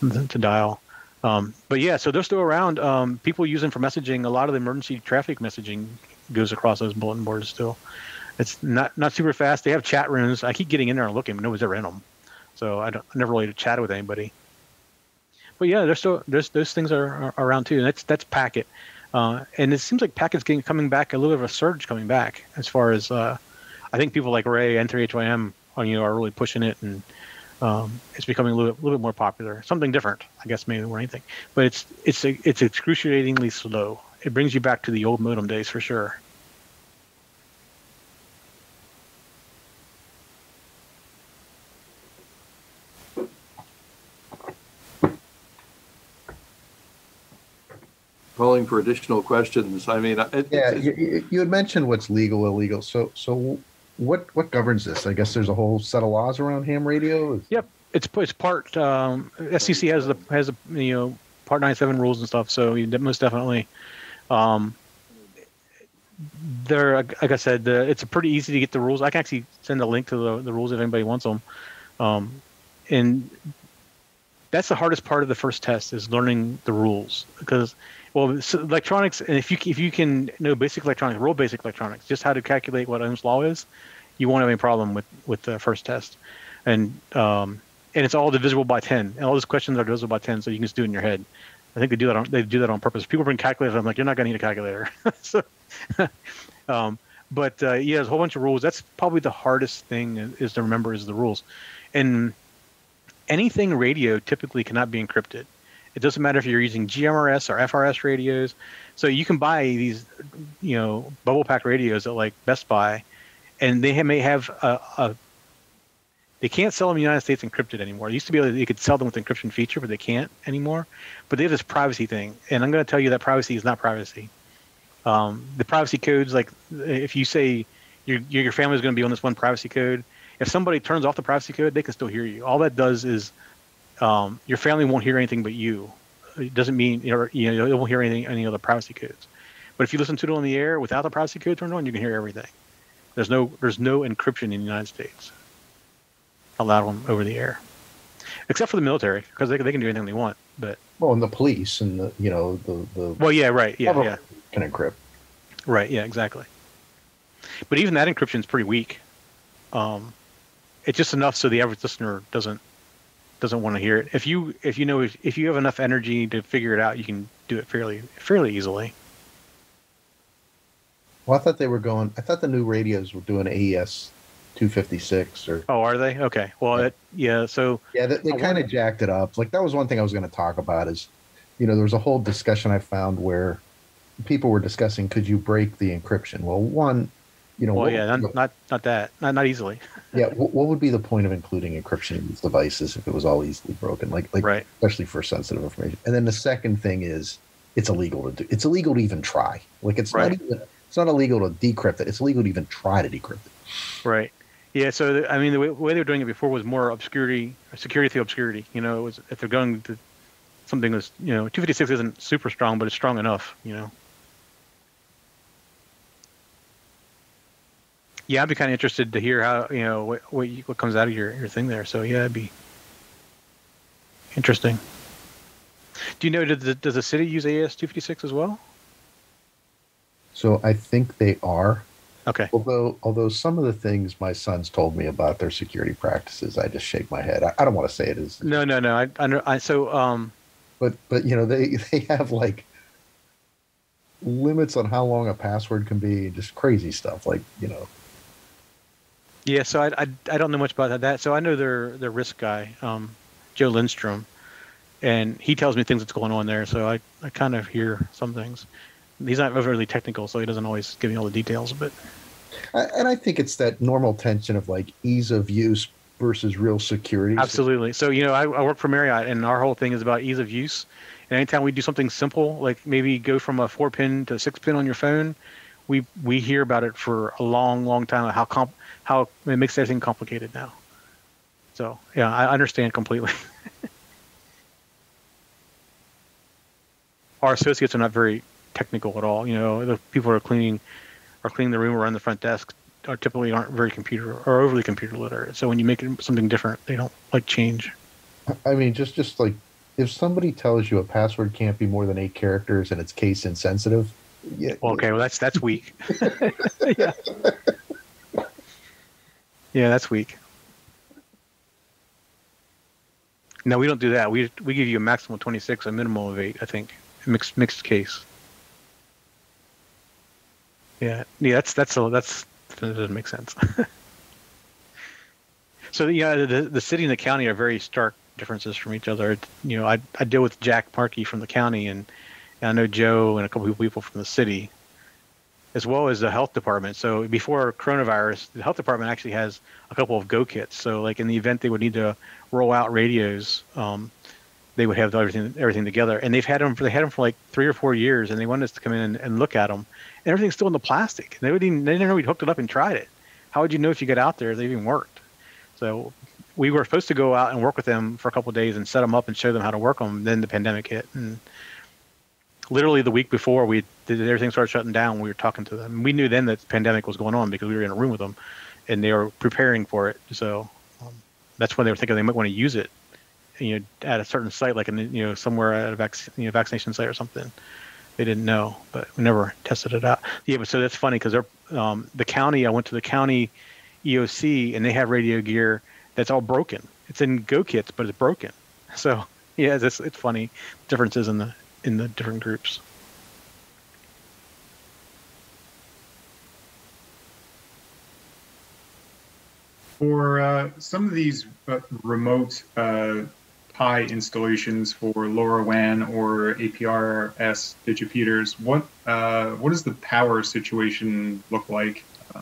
to dial. Um, but yeah, so they're still around. Um, people use them for messaging. A lot of the emergency traffic messaging goes across those bulletin boards still. It's not not super fast. They have chat rooms. I keep getting in there and looking, but nobody's ever in them. So I don't I never really chatted with anybody, but yeah, there's still there's those things are, are around too. And that's that's packet, uh, and it seems like packet's getting coming back a little bit of a surge coming back as far as uh, I think people like Ray and N three H Y M are, you know, are really pushing it, and um, it's becoming a little, little bit more popular. Something different, I guess, maybe more anything. But it's it's it's excruciatingly slow. It brings you back to the old modem days for sure. Calling for additional questions. I mean, it, yeah, it, you, you had mentioned what's legal, illegal. So, so what what governs this? I guess there's a whole set of laws around ham radio. Yep, it's it's part um, S E C has the has a, you know, part ninety-seven rules and stuff. So you most definitely, um, there. Like I said, the, it's pretty easy to get the rules. I can actually send a link to the the rules if anybody wants them, um, and that's the hardest part of the first test is learning the rules because. Well, so electronics, and if you if you can know basic electronics, real basic electronics, just how to calculate what Ohm's law is, you won't have any problem with with the first test, and um, and it's all divisible by ten, and all those questions are divisible by ten, so you can just do it in your head. I think they do that on, they do that on purpose. People bring calculators, I'm like, you're not gonna need a calculator. So, um, but uh, yeah, there's a whole bunch of rules. That's probably the hardest thing is to remember is the rules, and anything radio typically cannot be encrypted. It doesn't matter if you're using G M R S or F R S radios. So you can buy these, you know, bubble pack radios at like Best Buy, and they may have a, a they can't sell them in the United States encrypted anymore. It used to be that you could sell them with encryption feature, but they can't anymore. But they have this privacy thing, and I'm going to tell you that privacy is not privacy. Um, the privacy codes, like if you say your your family is going to be on this one privacy code, if somebody turns off the privacy code, they can still hear you. All that does is um, your family won't hear anything but you. It doesn't mean you know, you know they won't hear anything, any other privacy codes. But if you listen to it on the air without the privacy code turned on, you can hear everything. There's no there's no encryption in the United States allowed on over the air, except for the military, because they, they can do anything they want. But well, and the police and the you know the the well yeah right yeah yeah can encrypt right yeah exactly. But even that encryption is pretty weak. Um, it's just enough so the average listener doesn't doesn't want to hear it. If you if you know if, if you have enough energy to figure it out, you can do it fairly fairly easily. Well, I thought they were going. I thought the new radios were doing A E S two fifty-six or. Oh, are they? Okay. Well, yeah. It, yeah so yeah, they, they kind of jacked it up. Like that was one thing I was going to talk about is, you know, there was a whole discussion I found where people were discussing could you break the encryption? Well, one. You know, well, yeah, not, the, not not that, not not easily. Yeah, what, what would be the point of including encryption in these devices if it was all easily broken? Like, like right. especially for sensitive information. And then the second thing is, it's illegal to do. It's illegal to even try. Like, it's right. not even, it's not illegal to decrypt it. It's illegal to even try to decrypt it. Right. Yeah. So the, I mean, the way, the way they were doing it before was more obscurity, security through obscurity. You know, it was if they're going to something that's you know, two fifty-six isn't super strong, but it's strong enough. You know. Yeah, I'd be kind of interested to hear how you know what what, you, what comes out of your, your thing there. So yeah, it'd be interesting. Do you know does the, does the city use A S two fifty-six as well? So I think they are. Okay. Although although some of the things my sons told me about their security practices, I just shake my head. I, I don't want to say it is. No, no, no. I, I, I so um. But but you know they they have like. limits on how long a password can be, just crazy stuff like you know. Yeah, so I, I, I don't know much about that. So I know their their risk guy, um, Joe Lindstrom, and he tells me things that's going on there. So I, I kind of hear some things. He's not overly technical, so he doesn't always give me all the details. But I, and I think it's that normal tension of like ease of use versus real security. Absolutely. So you know, I, I work for Marriott, and our whole thing is about ease of use. And anytime we do something simple, like maybe go from a four pin to a six pin on your phone, we we hear about it for a long, long time. How comp how it makes everything complicated now. So yeah, I understand completely. Our associates are not very technical at all. You know, the people who are cleaning are cleaning the room or on the front desk are typically aren't very computer or overly computer literate. So when you make it something different, they don't like change. I mean, just just like. If somebody tells you a password can't be more than eight characters and it's case insensitive, yeah. Okay, well that's that's weak. yeah. yeah, that's weak. No, we don't do that. We we give you a maximum of twenty-six, a minimum of eight. I think mixed mixed case. Yeah, yeah, that's that's a, that's that doesn't make sense. So yeah, the the city and the county are very stark differences from each other. You know, I I deal with Jack Parkey from the county, and, and I know Joe and a couple of people from the city, as well as the health department. So before coronavirus, the health department actually has a couple of go kits. So like in the event they would need to roll out radios, um, they would have everything everything together. And they've had them for they had them for like three or four years, and they wanted us to come in and, and look at them. And everything's still in the plastic. They wouldn't even, they didn't know we'd hooked it up and tried it. How would you know if you got out there if they even worked? So. We were supposed to go out and work with them for a couple of days and set them up and show them how to work them. Then the pandemic hit, and literally the week before we did, everything started shutting down. We were talking to them. We knew then that the pandemic was going on because we were in a room with them, and they were preparing for it. So um, that's when they were thinking they might want to use it, you know, at a certain site, like in you know somewhere at a vac you know, vaccination site or something. They didn't know, but we never tested it out. Yeah, but so that's funny because they're um, the county. I went to the county E O C, and they have radio gear. That's all broken. It's in Go Kits, but it's broken. So yeah, it's it's funny differences in the in the different groups. For uh, some of these uh, remote uh, Pi installations for LoRaWAN or A P R S digifeeders, what uh, what does the power situation look like? Uh,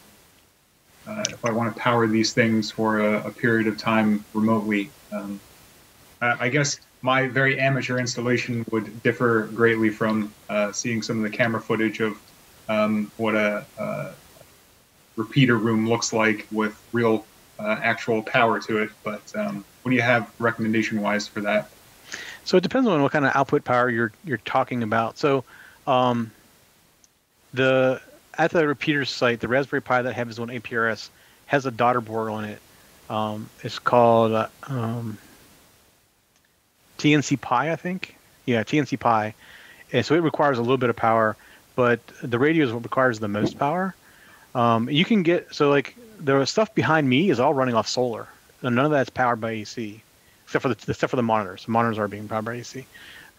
uh, if I want to power these things for a, a period of time remotely, um, I, I guess my very amateur installation would differ greatly from uh, seeing some of the camera footage of um, what a, a repeater room looks like with real uh, actual power to it. But um, what do you have recommendation-wise for that? So it depends on what kind of output power you're you're talking about. So um, the at the repeater site, the Raspberry Pi that happens on A P R S has a daughter board on it. Um, it's called uh, um, T N C Pi, I think. Yeah, T N C Pi. And so it requires a little bit of power, but the radio is what requires the most power. Um, you can get, so like the stuff behind me is all running off solar. And none of that's powered by A C, except for the except for the monitors. The monitors are being powered by A C.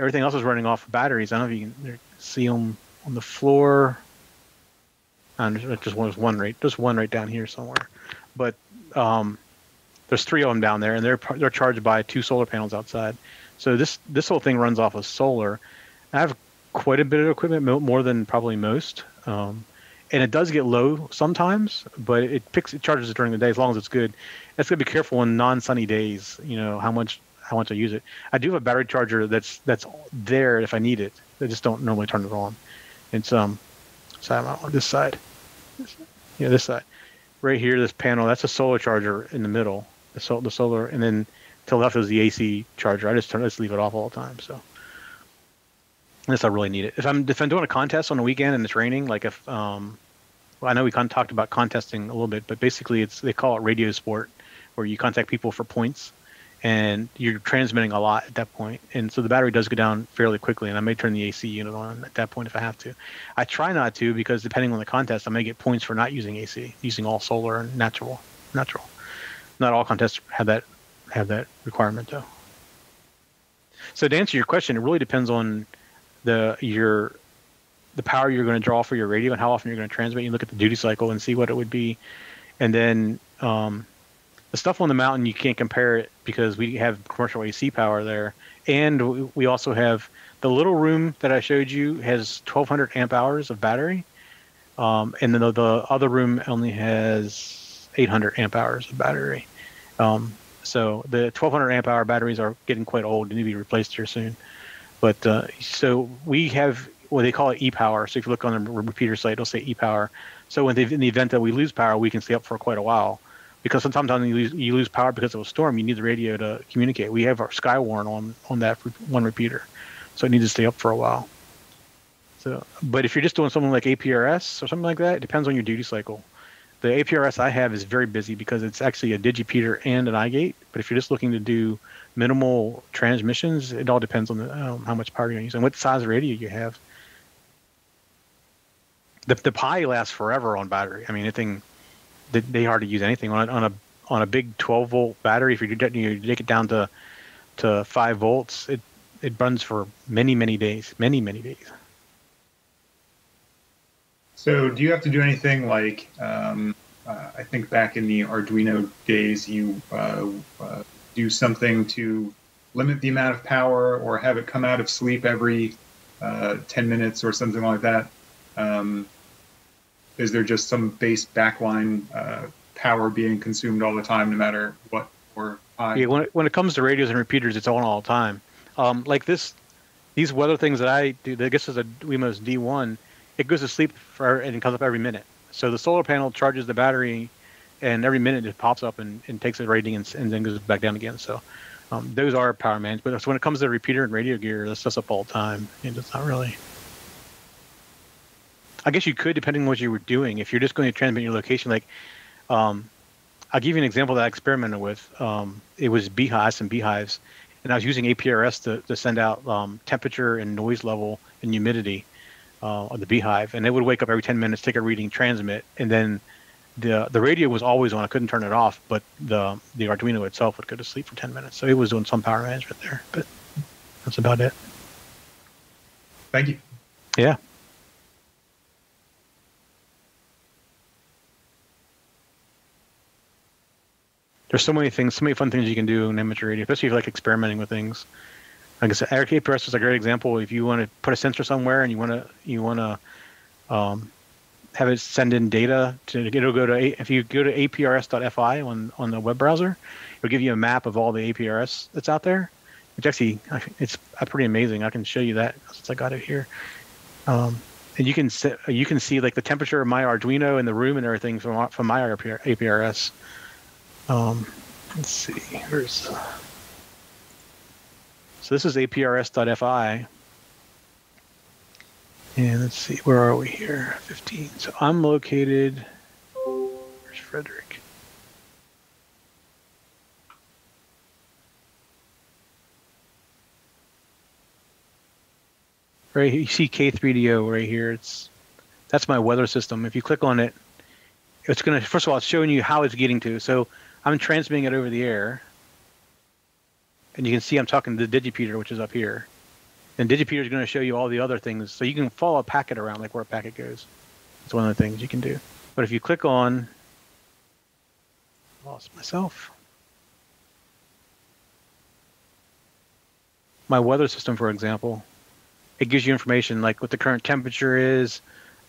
Everything else is running off batteries. I don't know if you can see them on the floor. And just one, one right, just one right down here somewhere. But um, there's three of them down there, and they're they're charged by two solar panels outside. So this this whole thing runs off of solar. I have quite a bit of equipment, more than probably most. Um, And it does get low sometimes, but it picks it charges it during the day as long as it's good. It's gonna be careful on non-sunny days, you know, how much how much I use it. I do have a battery charger that's that's there if I need it. I just don't normally turn it on. It's um, so I'm on this side, yeah, this side, right here. This panel that's a solar charger in the middle. The sol the solar, and then to the left is the A C charger. I just turn I just leave it off all the time. So. Unless I really need it. If I'm if I'm doing a contest on a weekend and it's raining, like if um, well, I know we kind of talked about contesting a little bit, but basically it's they call it radio sport, where you contact people for points, and you're transmitting a lot at that point, and so the battery does go down fairly quickly, and I may turn the A C unit on at that point if I have to. I try not to because depending on the contest, I may get points for not using A C, using all solar and natural, natural. Not all contests have that have that requirement though. So to answer your question, it really depends on the your the power you're going to draw for your radio and how often you're going to transmit. You look at the duty cycle and see what it would be, and then um, the stuff on the mountain you can't compare it because we have commercial A C power there, and we also have the little room that I showed you has twelve hundred amp hours of battery, um, and then the, the other room only has eight hundred amp hours of battery. Um, so the twelve hundred amp hour batteries are getting quite old and need to be replaced here soon. But uh, so we have what they call it e-power. So if you look on the repeater site, it'll say e-power. So in the, in the event that we lose power, we can stay up for quite a while. Because sometimes you lose, you lose power because of a storm. You need the radio to communicate. We have our Skywarn on, on that one repeater. So it needs to stay up for a while. So, but if you're just doing something like A P R S or something like that, it depends on your duty cycle. The A P R S I have is very busy because it's actually a digipeater and an iGate. But if you're just looking to do minimal transmissions, it all depends on the, um, how much power you're using, what size of radio you have. The the Pi lasts forever on battery. I mean, anything they, they hardly use anything on a, on a on a big twelve volt battery. If you, do, you take it down to to five volts, it it runs for many many days, many many days. So, do you have to do anything like um, uh, I think back in the Arduino days, you. Uh, uh, do something to limit the amount of power or have it come out of sleep every uh, ten minutes or something like that? Um, is there just some base backline uh, power being consumed all the time, no matter what or I? Yeah, when it, when it comes to radios and repeaters, it's on all the time. Um, like this, these weather things that I do, I guess is a WeMo's D one, it goes to sleep for, and it comes up every minute. So the solar panel charges the battery, and every minute it pops up and, and takes a rating and, and then goes back down again. So um, those are power managed. But when it comes to repeater and radio gear, that's just up all the time. And it's not really. I guess you could, depending on what you were doing. If you're just going to transmit your location, like um, I'll give you an example that I experimented with. Um, it was beehives and beehives. And I was using A P R S to, to send out um, temperature and noise level and humidity uh, on the beehive. And they would wake up every ten minutes, take a reading, transmit, and then The, the radio was always on. I couldn't turn it off, but the the Arduino itself would go to sleep for ten minutes. So it was doing some power management there, but that's about it. Thank you. Yeah. there's so many things, so many fun things you can do in amateur radio, especially if you like experimenting with things. Like I said, A P R S is a great example. If you want to put a sensor somewhere and you want to you want to um, have it send in data, to it'll go to if you go to A P R S dot F I on on the web browser, it'll give you a map of all the A P R S that's out there. Which actually, it's pretty amazing. I can show you that since I got it here. Um, and you can see, you can see like the temperature of my Arduino in the room and everything from from my A P R S. Um, let's see. Here's. So this is A P R S dot F I. And let's see, where are we here? fifteen. So I'm located. Where's Frederick? Right here, you see K three D O right here. It's that's my weather system. If you click on it, it's gonna first of all, it's showing you how it's getting to. So I'm transmitting it over the air. And you can see I'm talking to the Digipeter, which is up here. And Digipeter is going to show you all the other things. So you can follow a packet around, like where a packet goes. It's one of the things you can do. But if you click on... I lost myself. My weather system, for example. It gives you information like what the current temperature is,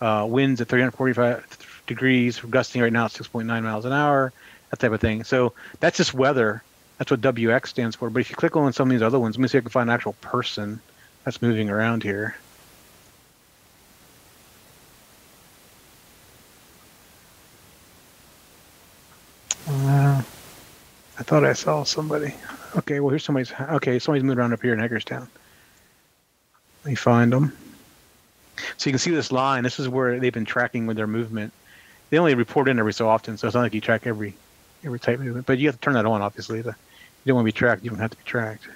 uh, winds at three hundred forty-five degrees, gusting right now at six point nine miles an hour, that type of thing. So that's just weather. That's what W X stands for. But if you click on some of these other ones, let me see if I can find an actual person that's moving around here. Uh, I thought I saw somebody. Okay, well, here's somebody's. Okay, somebody's moving around up here in Hagerstown. Let me find them. So you can see this line. This is where they've been tracking with their movement. They only report in every so often, so it's not like you track every. Every type movement, but you have to turn that on, obviously. The, you don't want to be tracked. You don't have to be tracked.